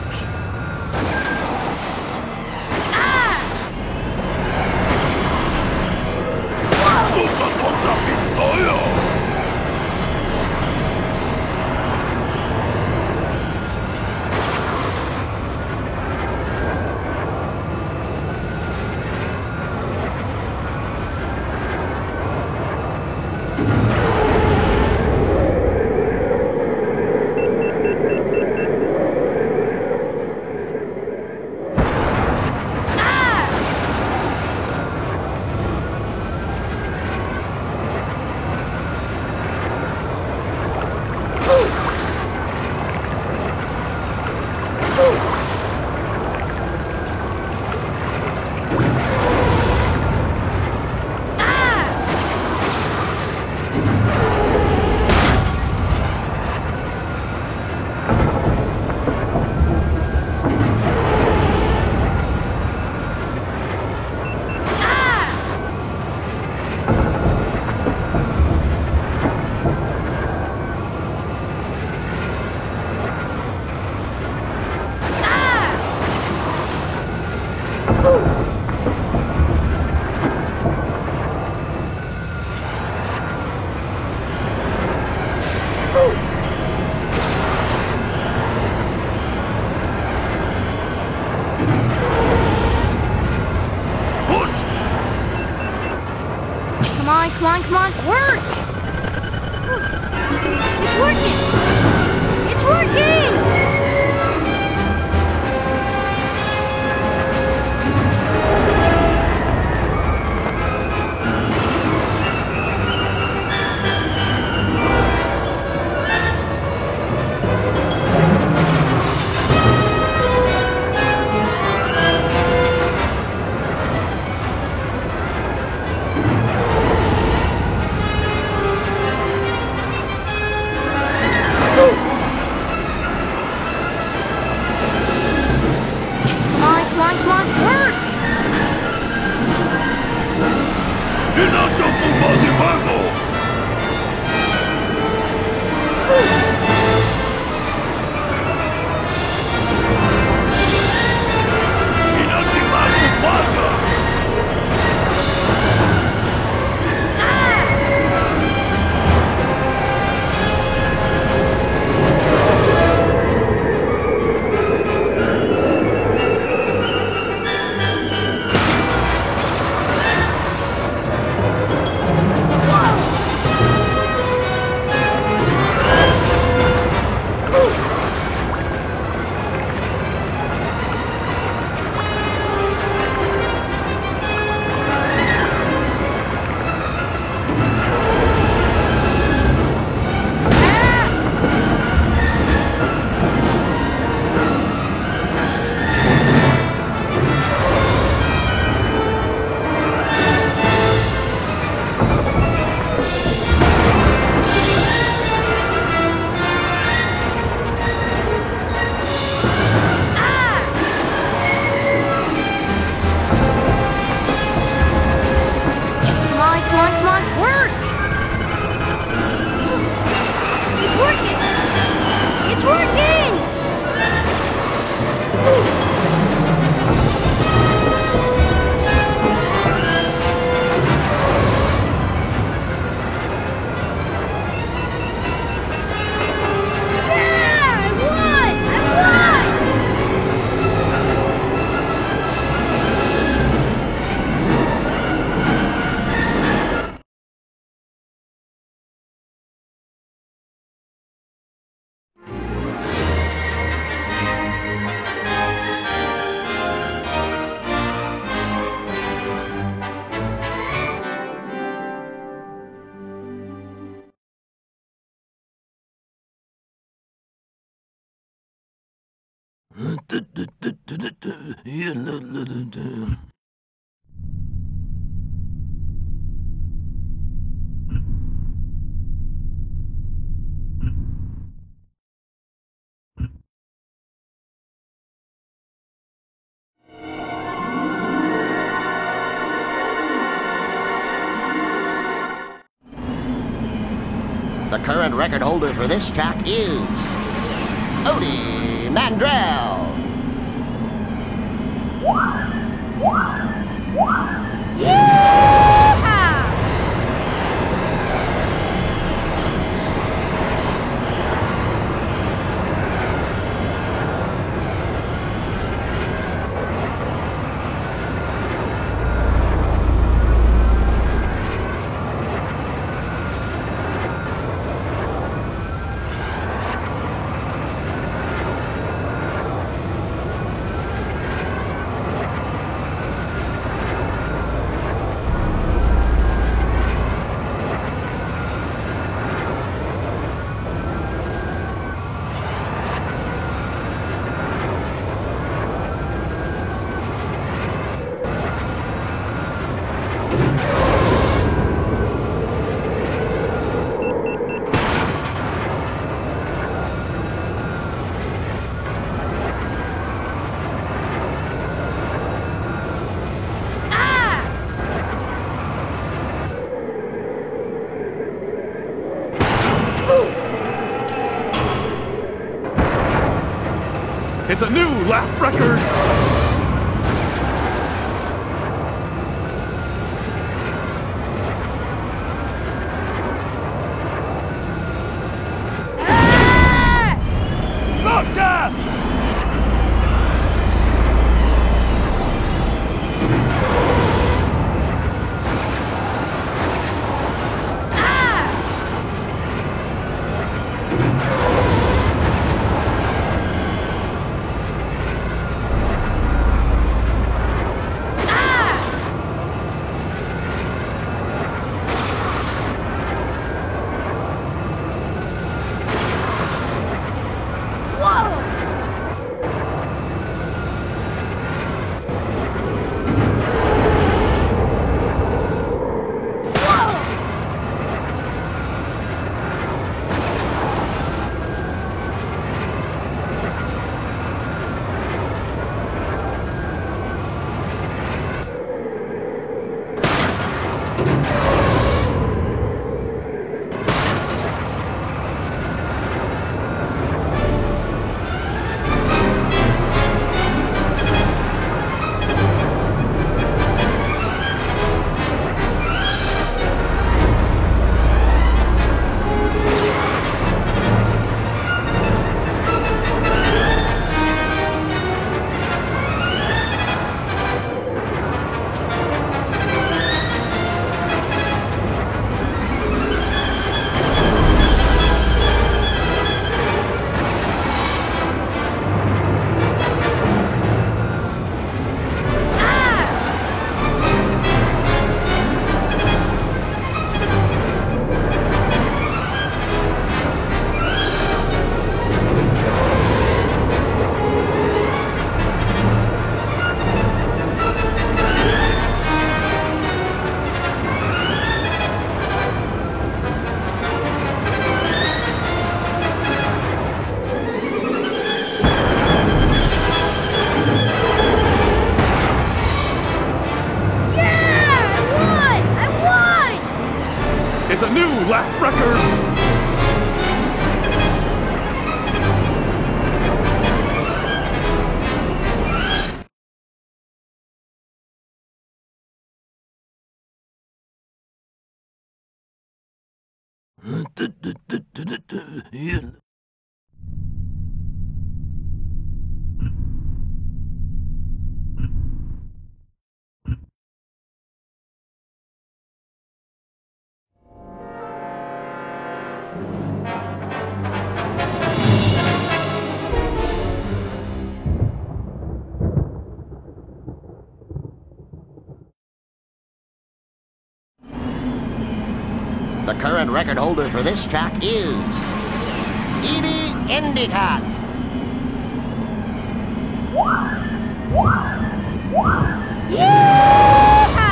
The current record holder for this track is Odie Mandrell. It's a new lap record! lap record. The current record holder for this track is Evie Endicott. Yeehaw!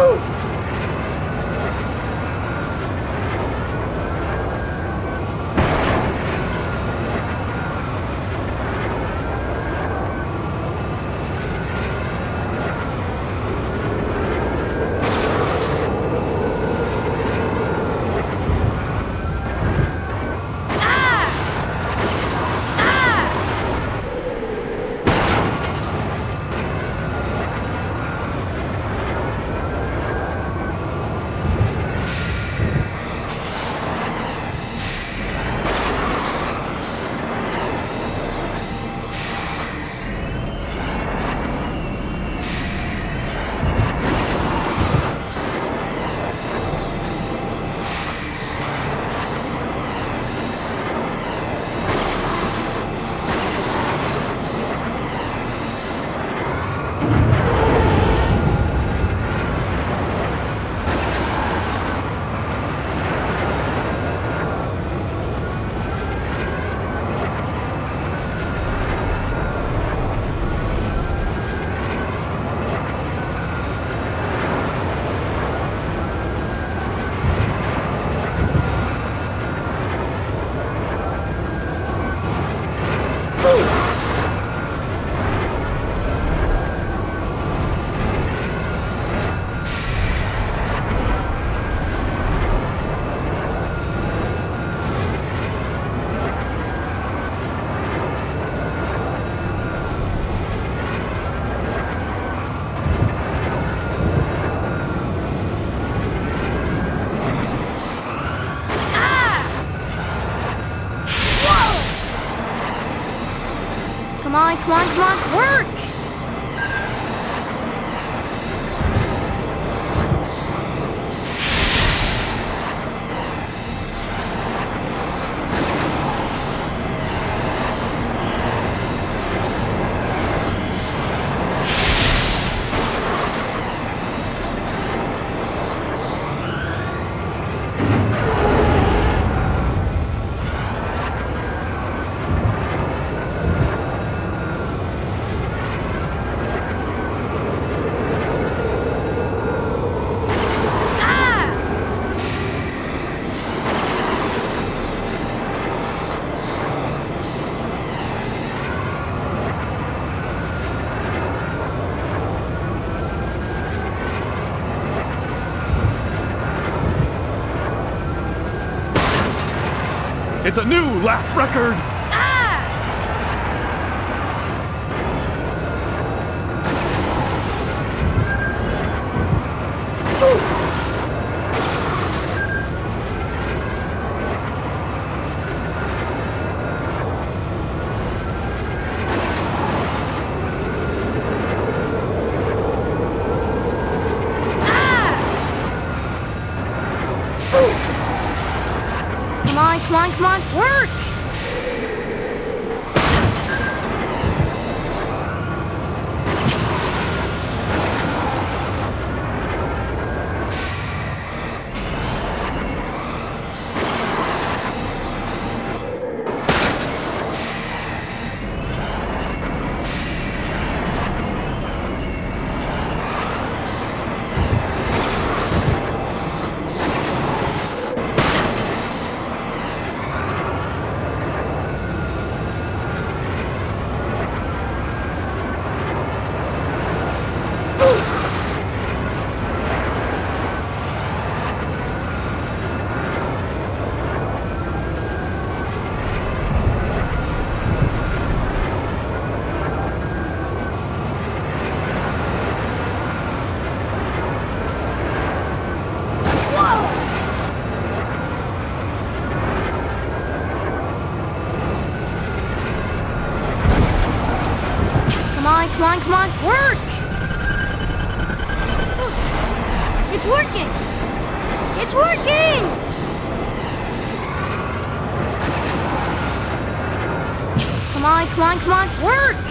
Ooh. Come on, come on, work! It's a new lap record! Come on, come on, come on. Work! It's working! It's working! Come on, come on, come on. Work!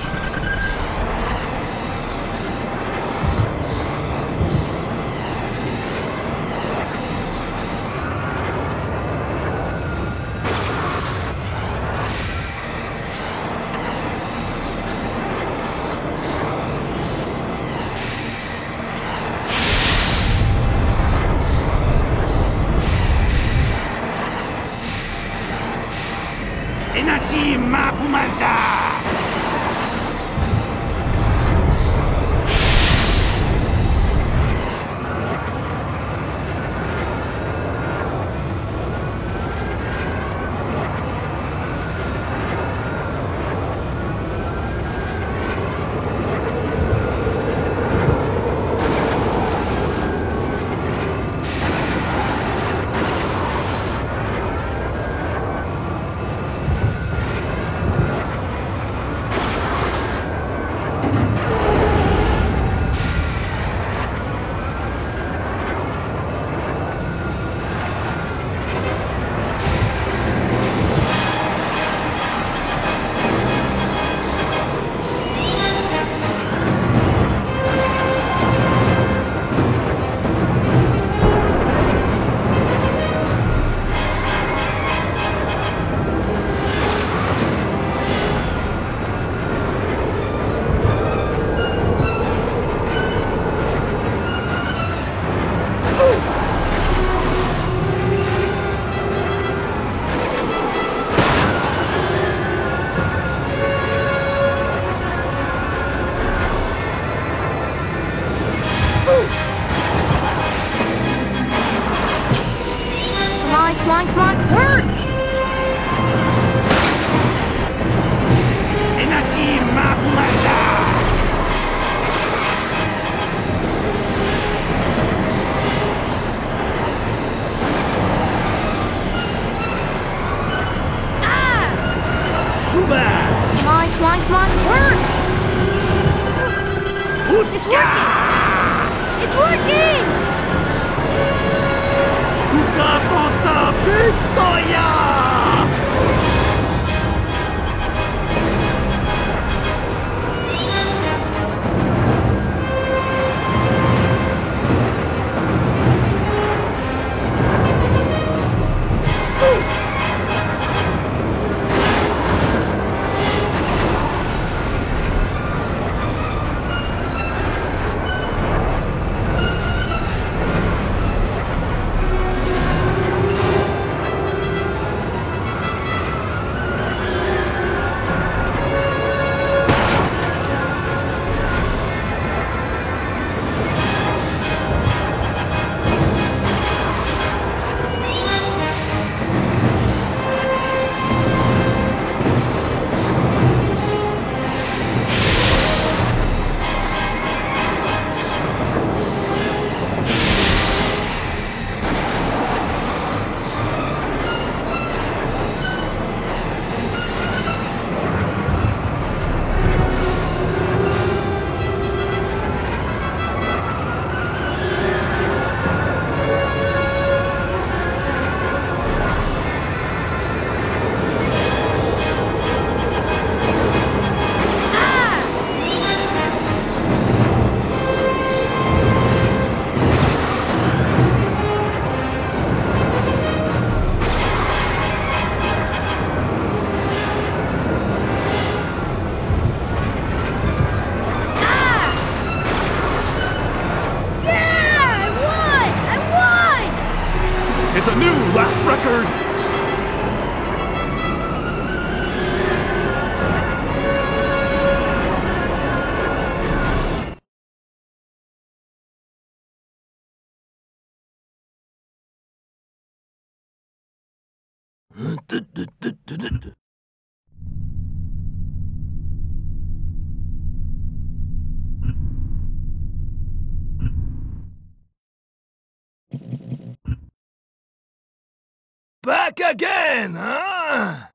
Back again, huh?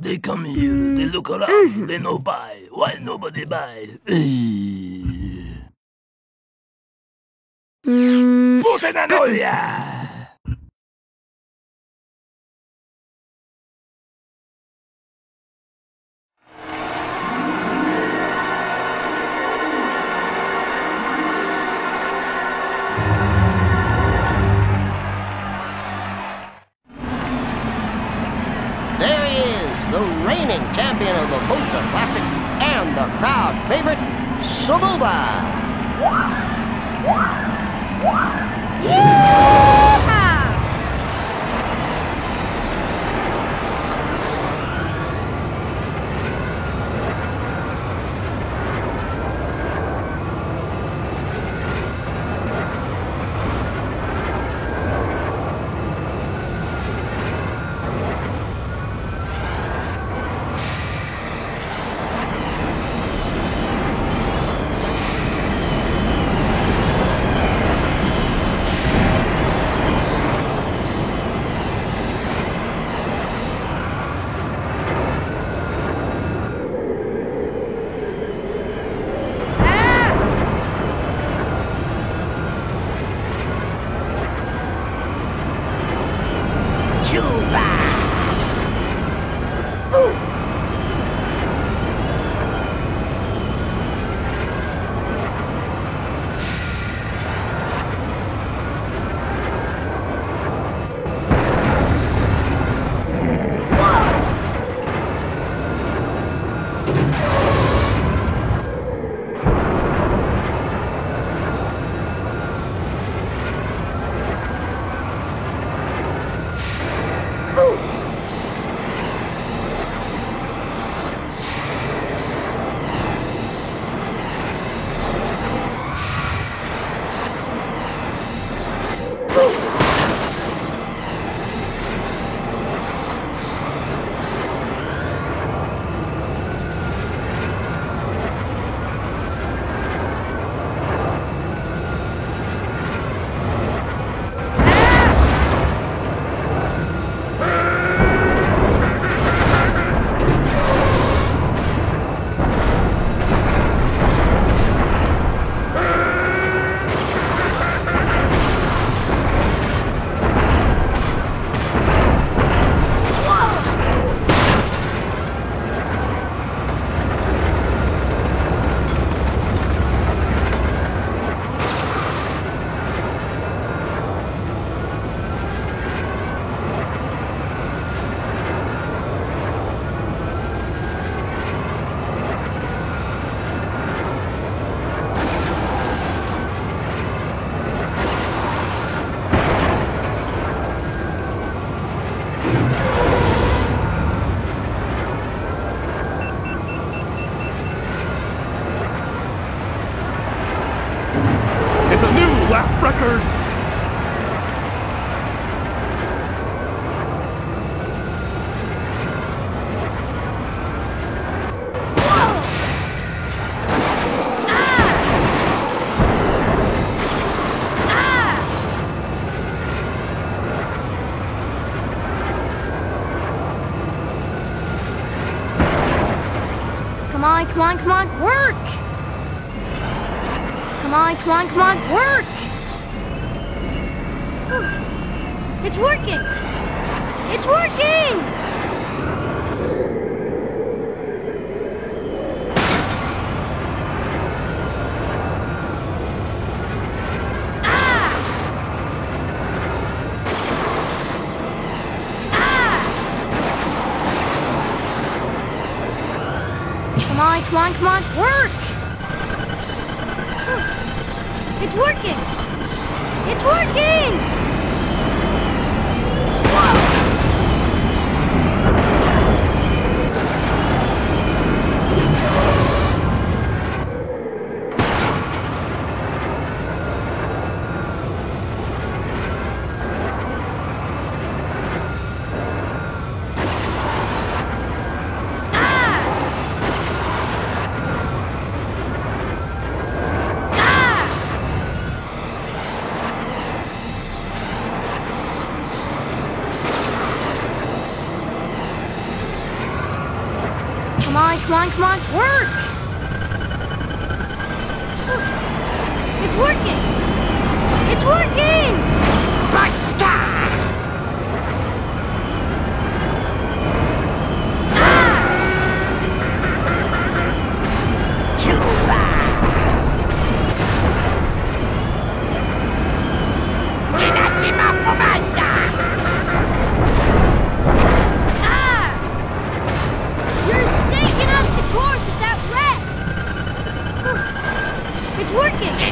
They come here, they look around, they no buy. Why nobody buy? Put in Anolia! There he is, the reigning champion of the Motor Classic and the crowd favorite, Sebulba! Come on, come on, work! Come on, come on, come on, work! It's working! It's working! Come on, come on, work! It's working! It's working! Come on, come on, come on. Work! It's working! It's working! Basta! Ah! Chuba! Ginaki ma pomanda! Working! It's working! Come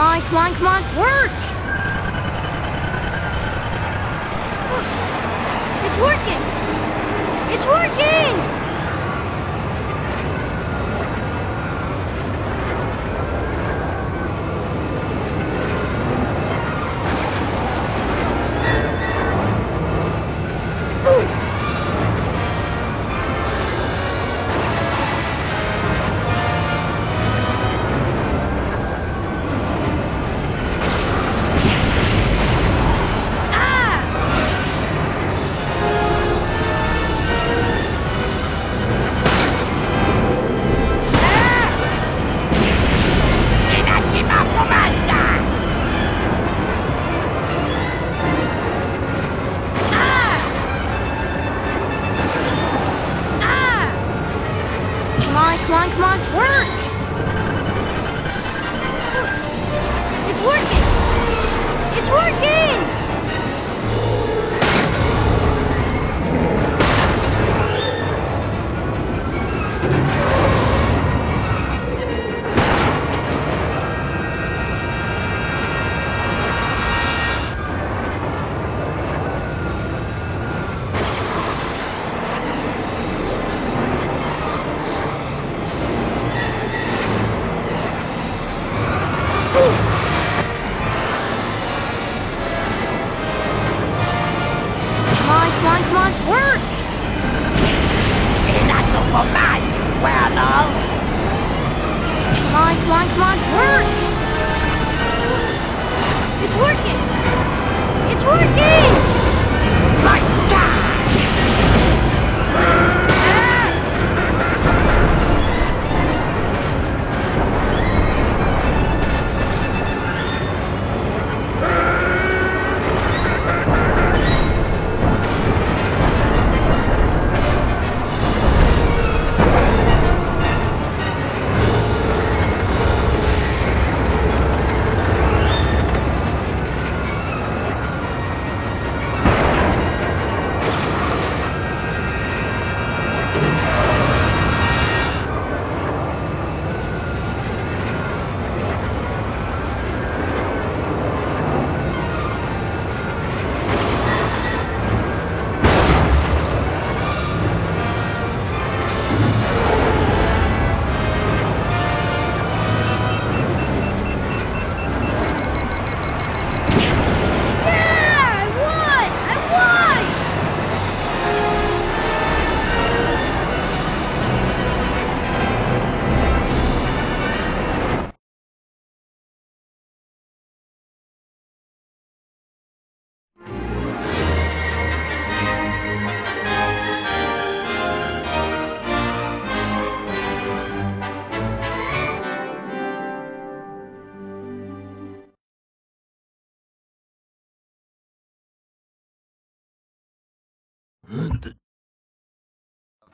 on, come on, work! It's working! It's working!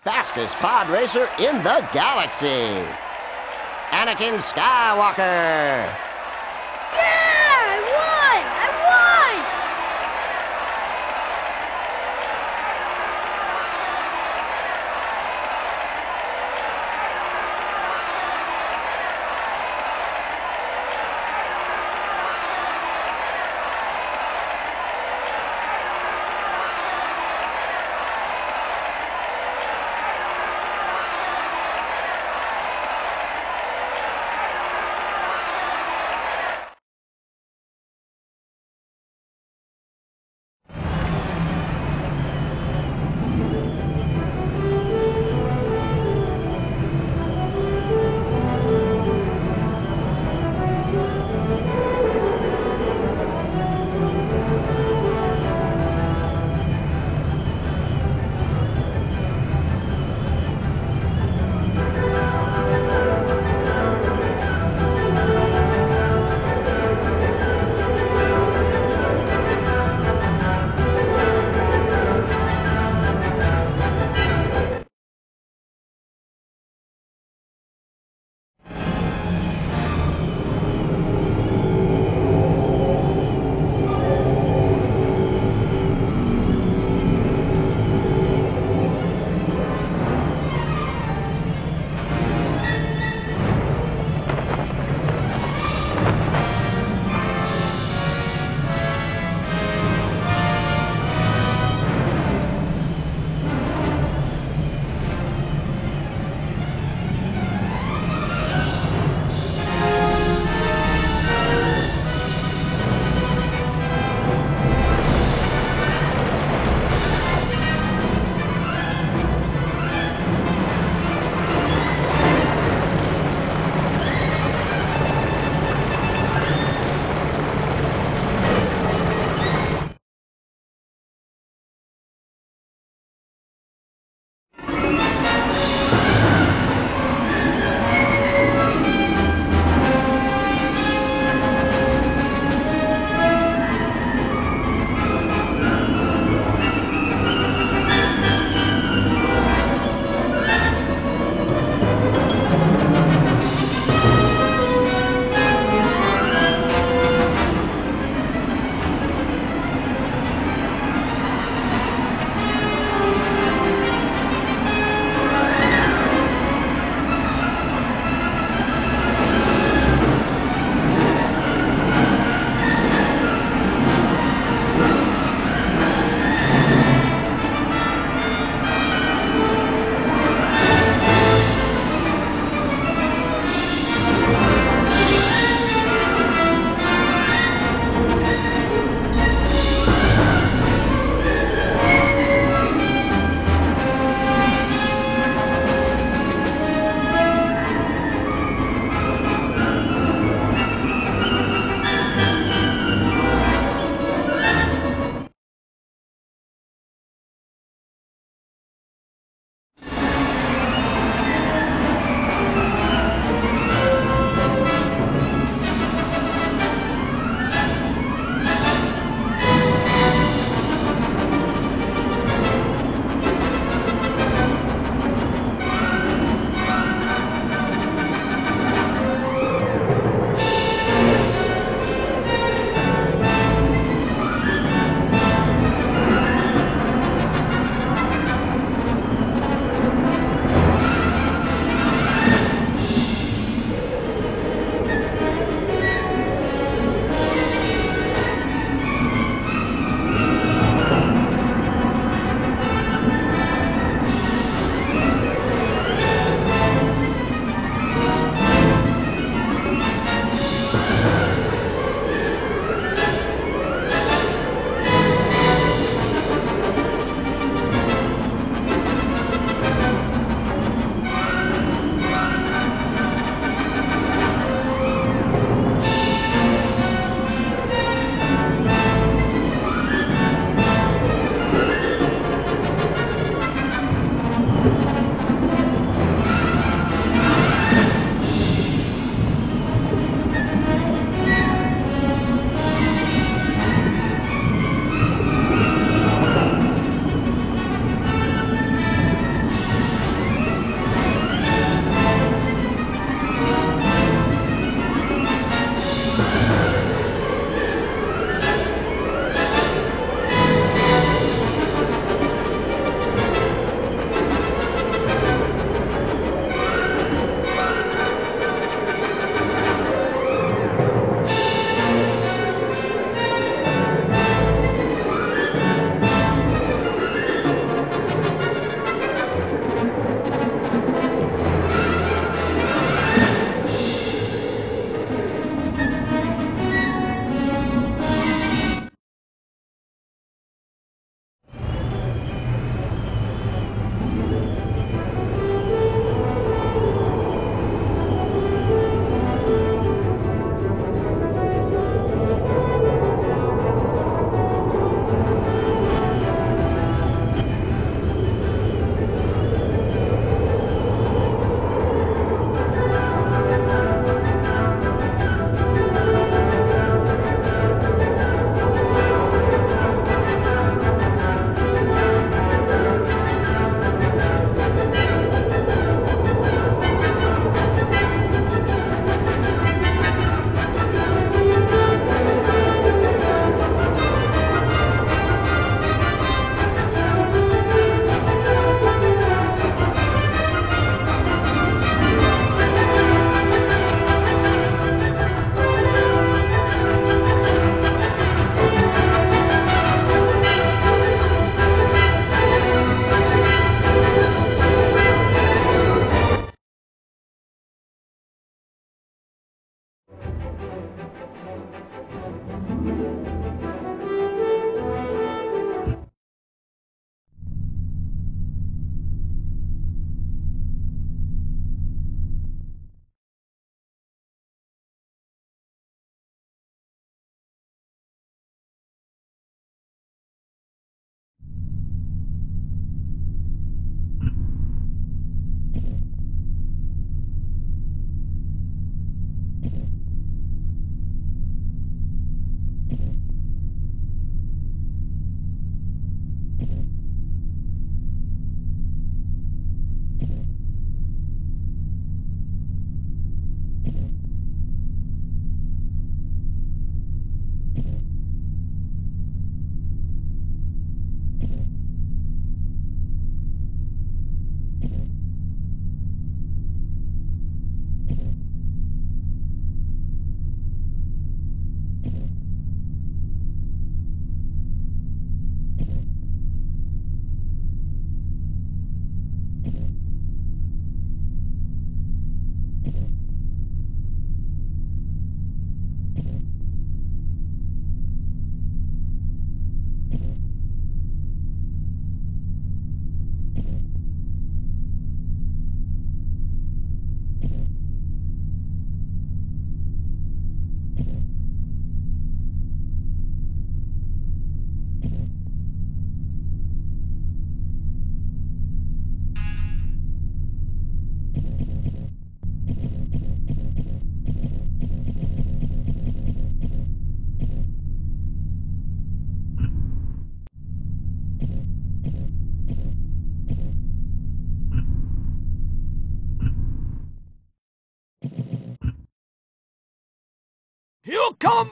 Fastest pod racer in the galaxy, Anakin Skywalker. Yeah, I won! I won!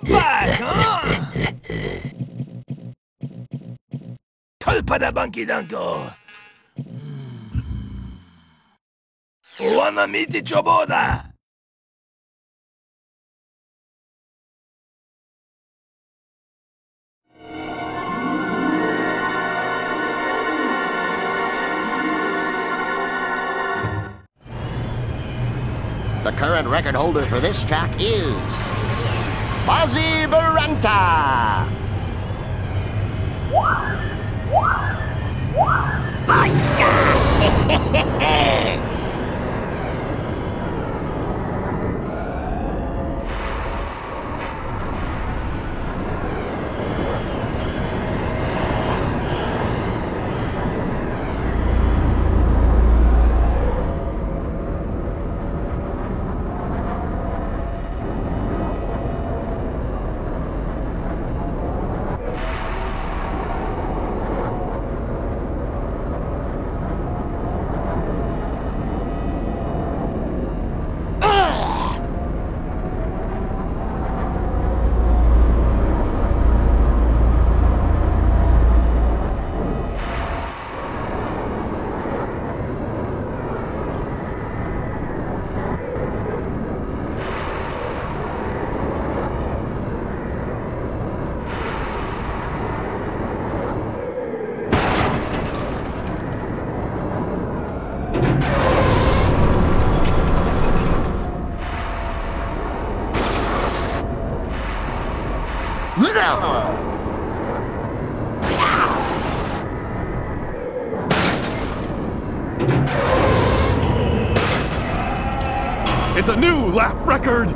come back, huh? Kolpa da Bunky Dunko! Ohana Miti Choboda! The current record holder for this track is Fuzzy Baranta. It's a new lap record!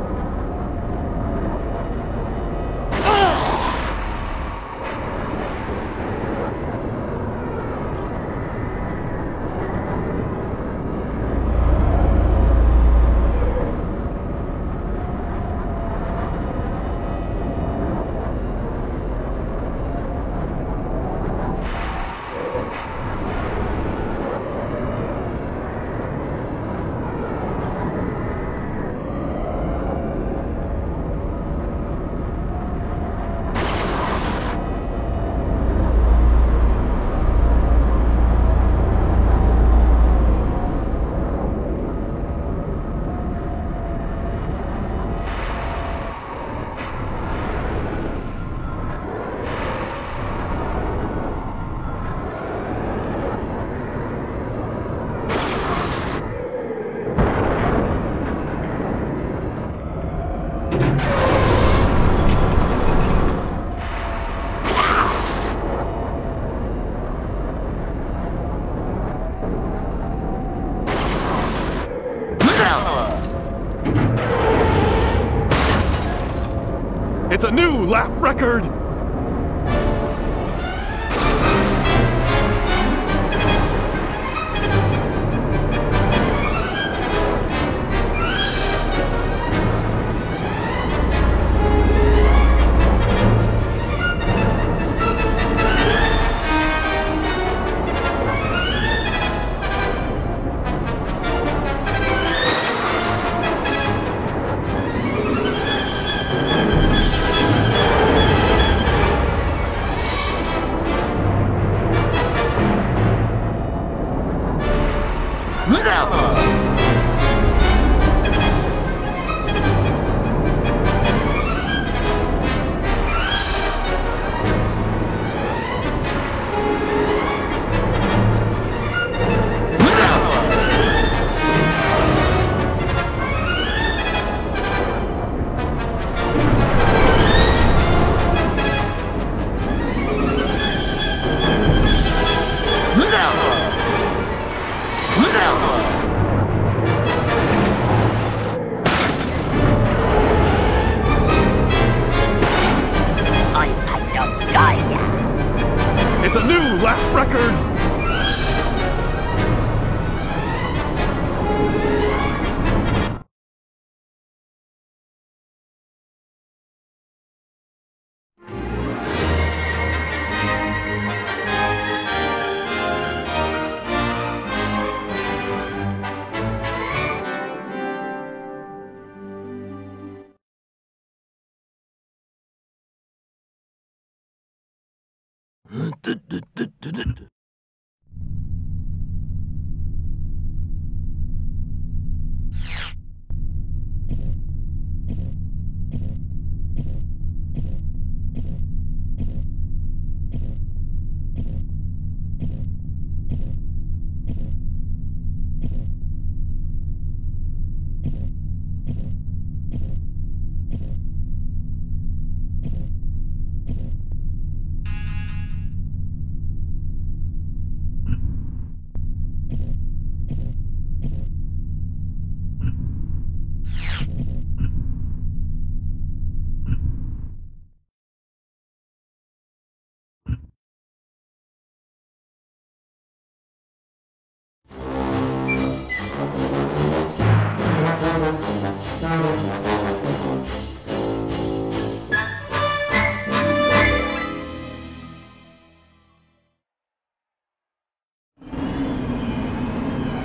It's a new lap record!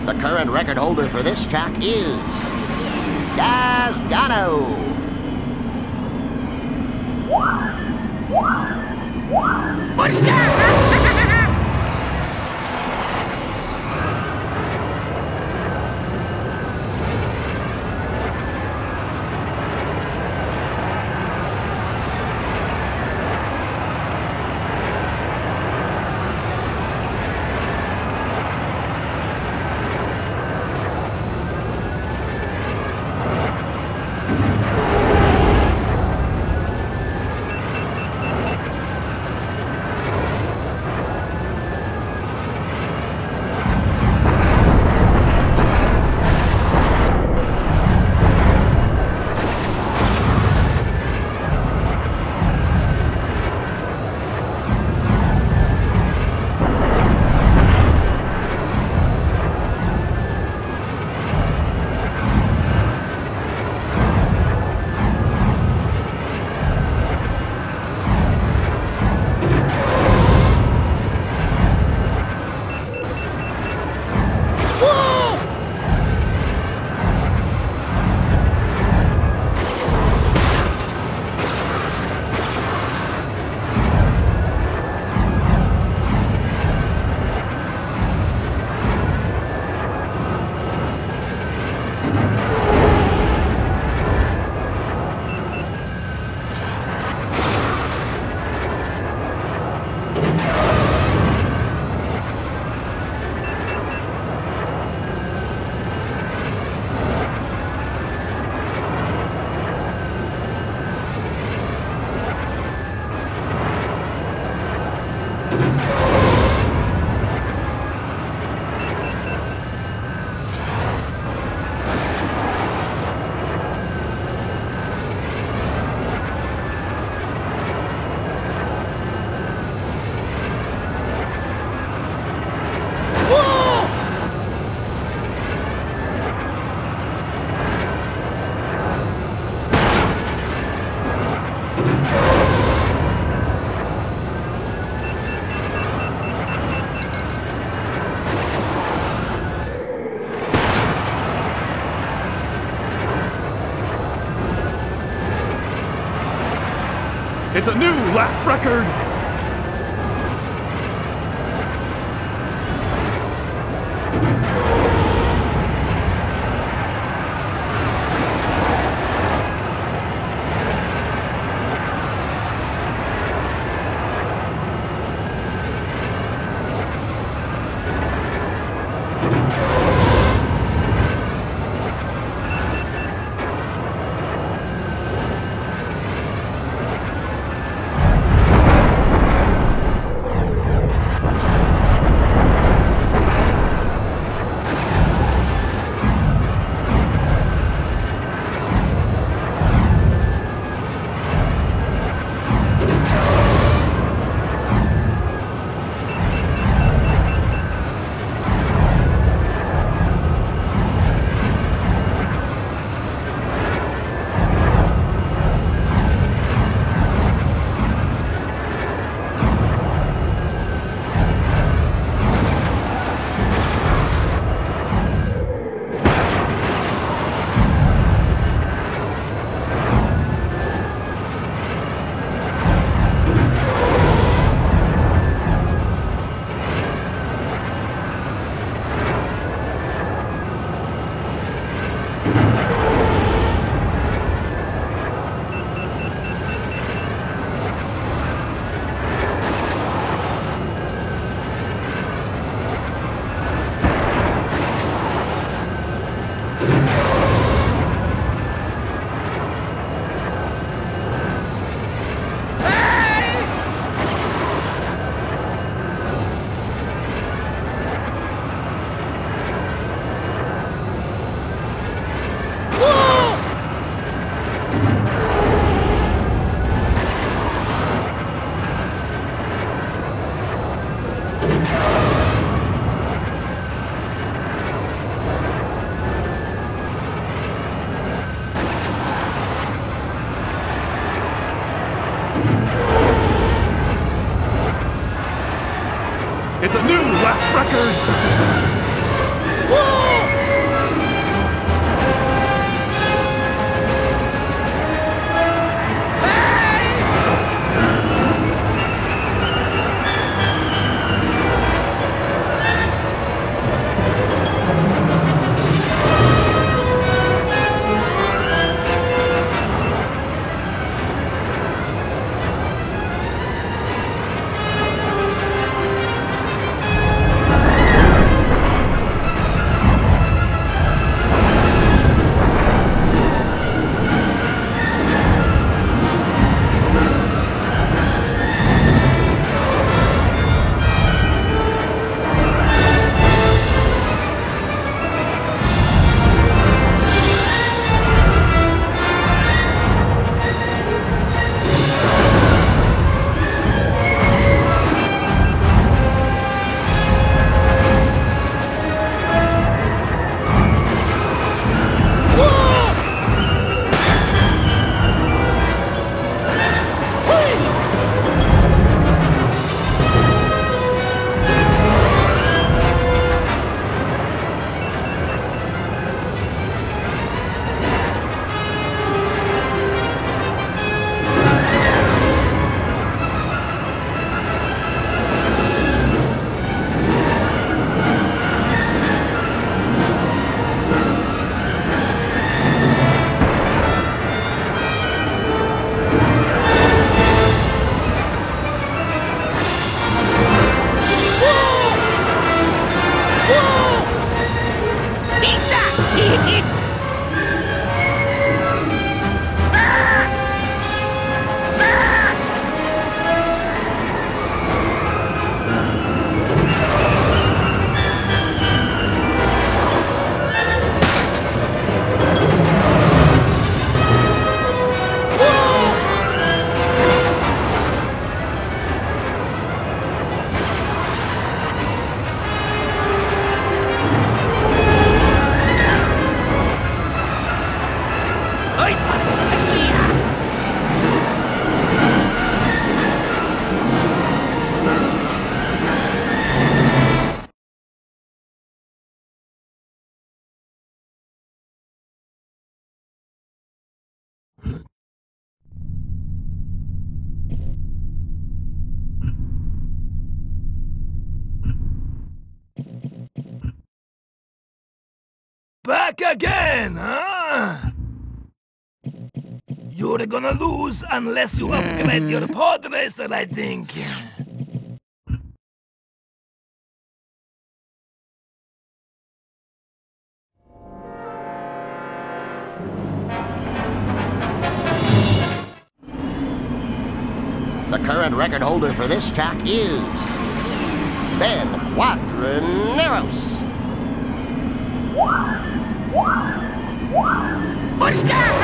The current record holder for this track is Gasgano. It's a new lap record! It's a new lap record! Whoa! Back again, huh? You're gonna lose unless you upgrade your pod racer, I think. The current record holder for this track is Ben Quadrineros. What's that?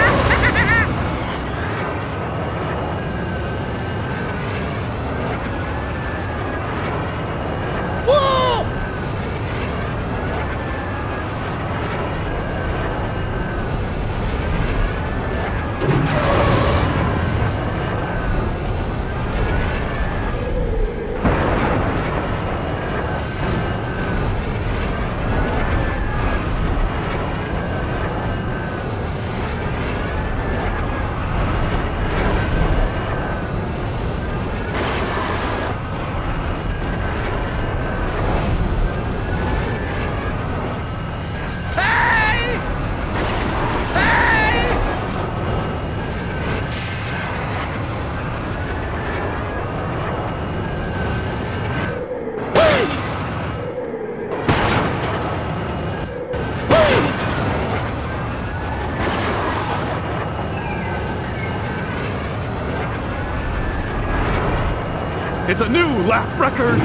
It's a new lap record!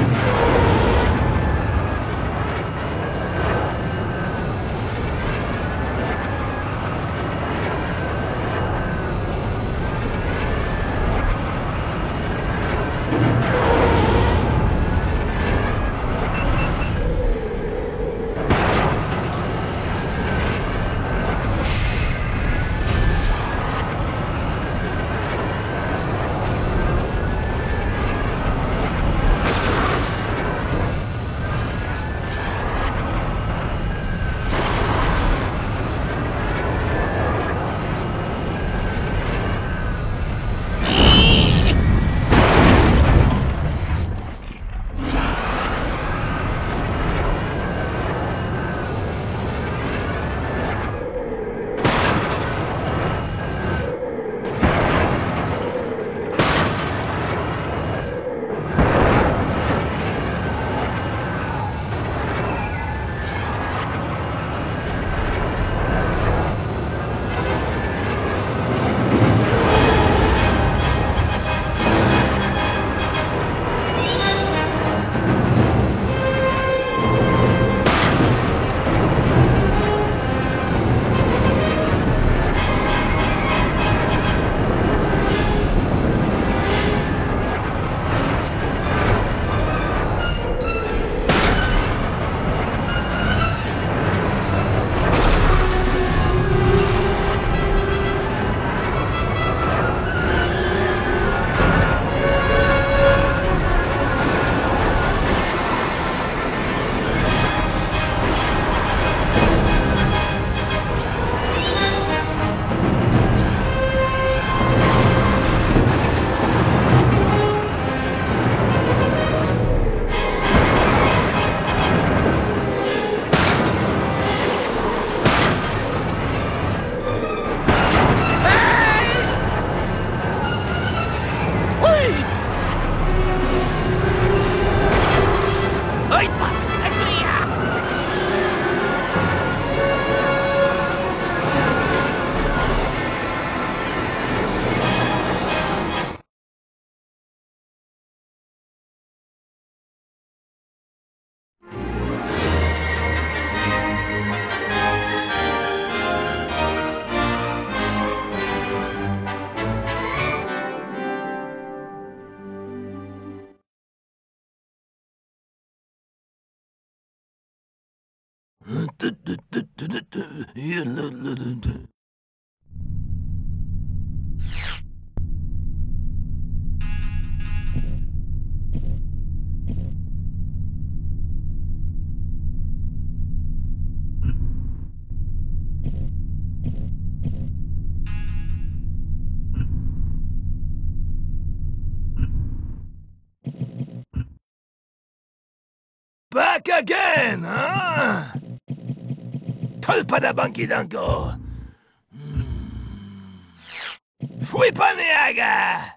Back again, huh? Tall Pada Banki Tango. Fuipaniaga.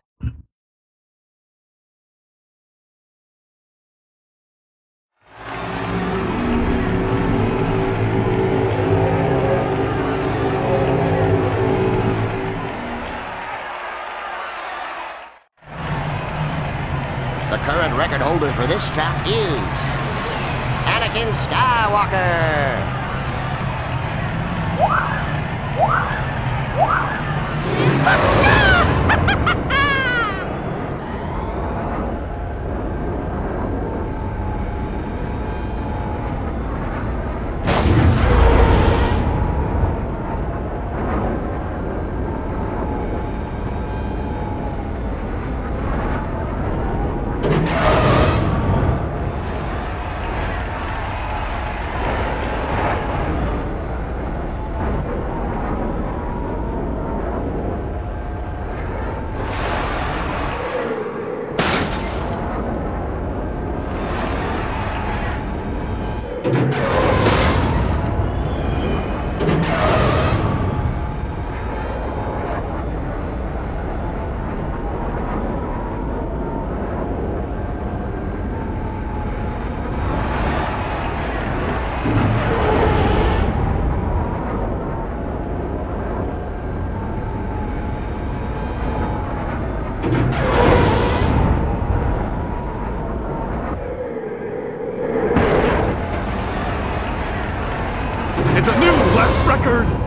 The current record holder for this track is Anakin Skywalker. It's a new lap record!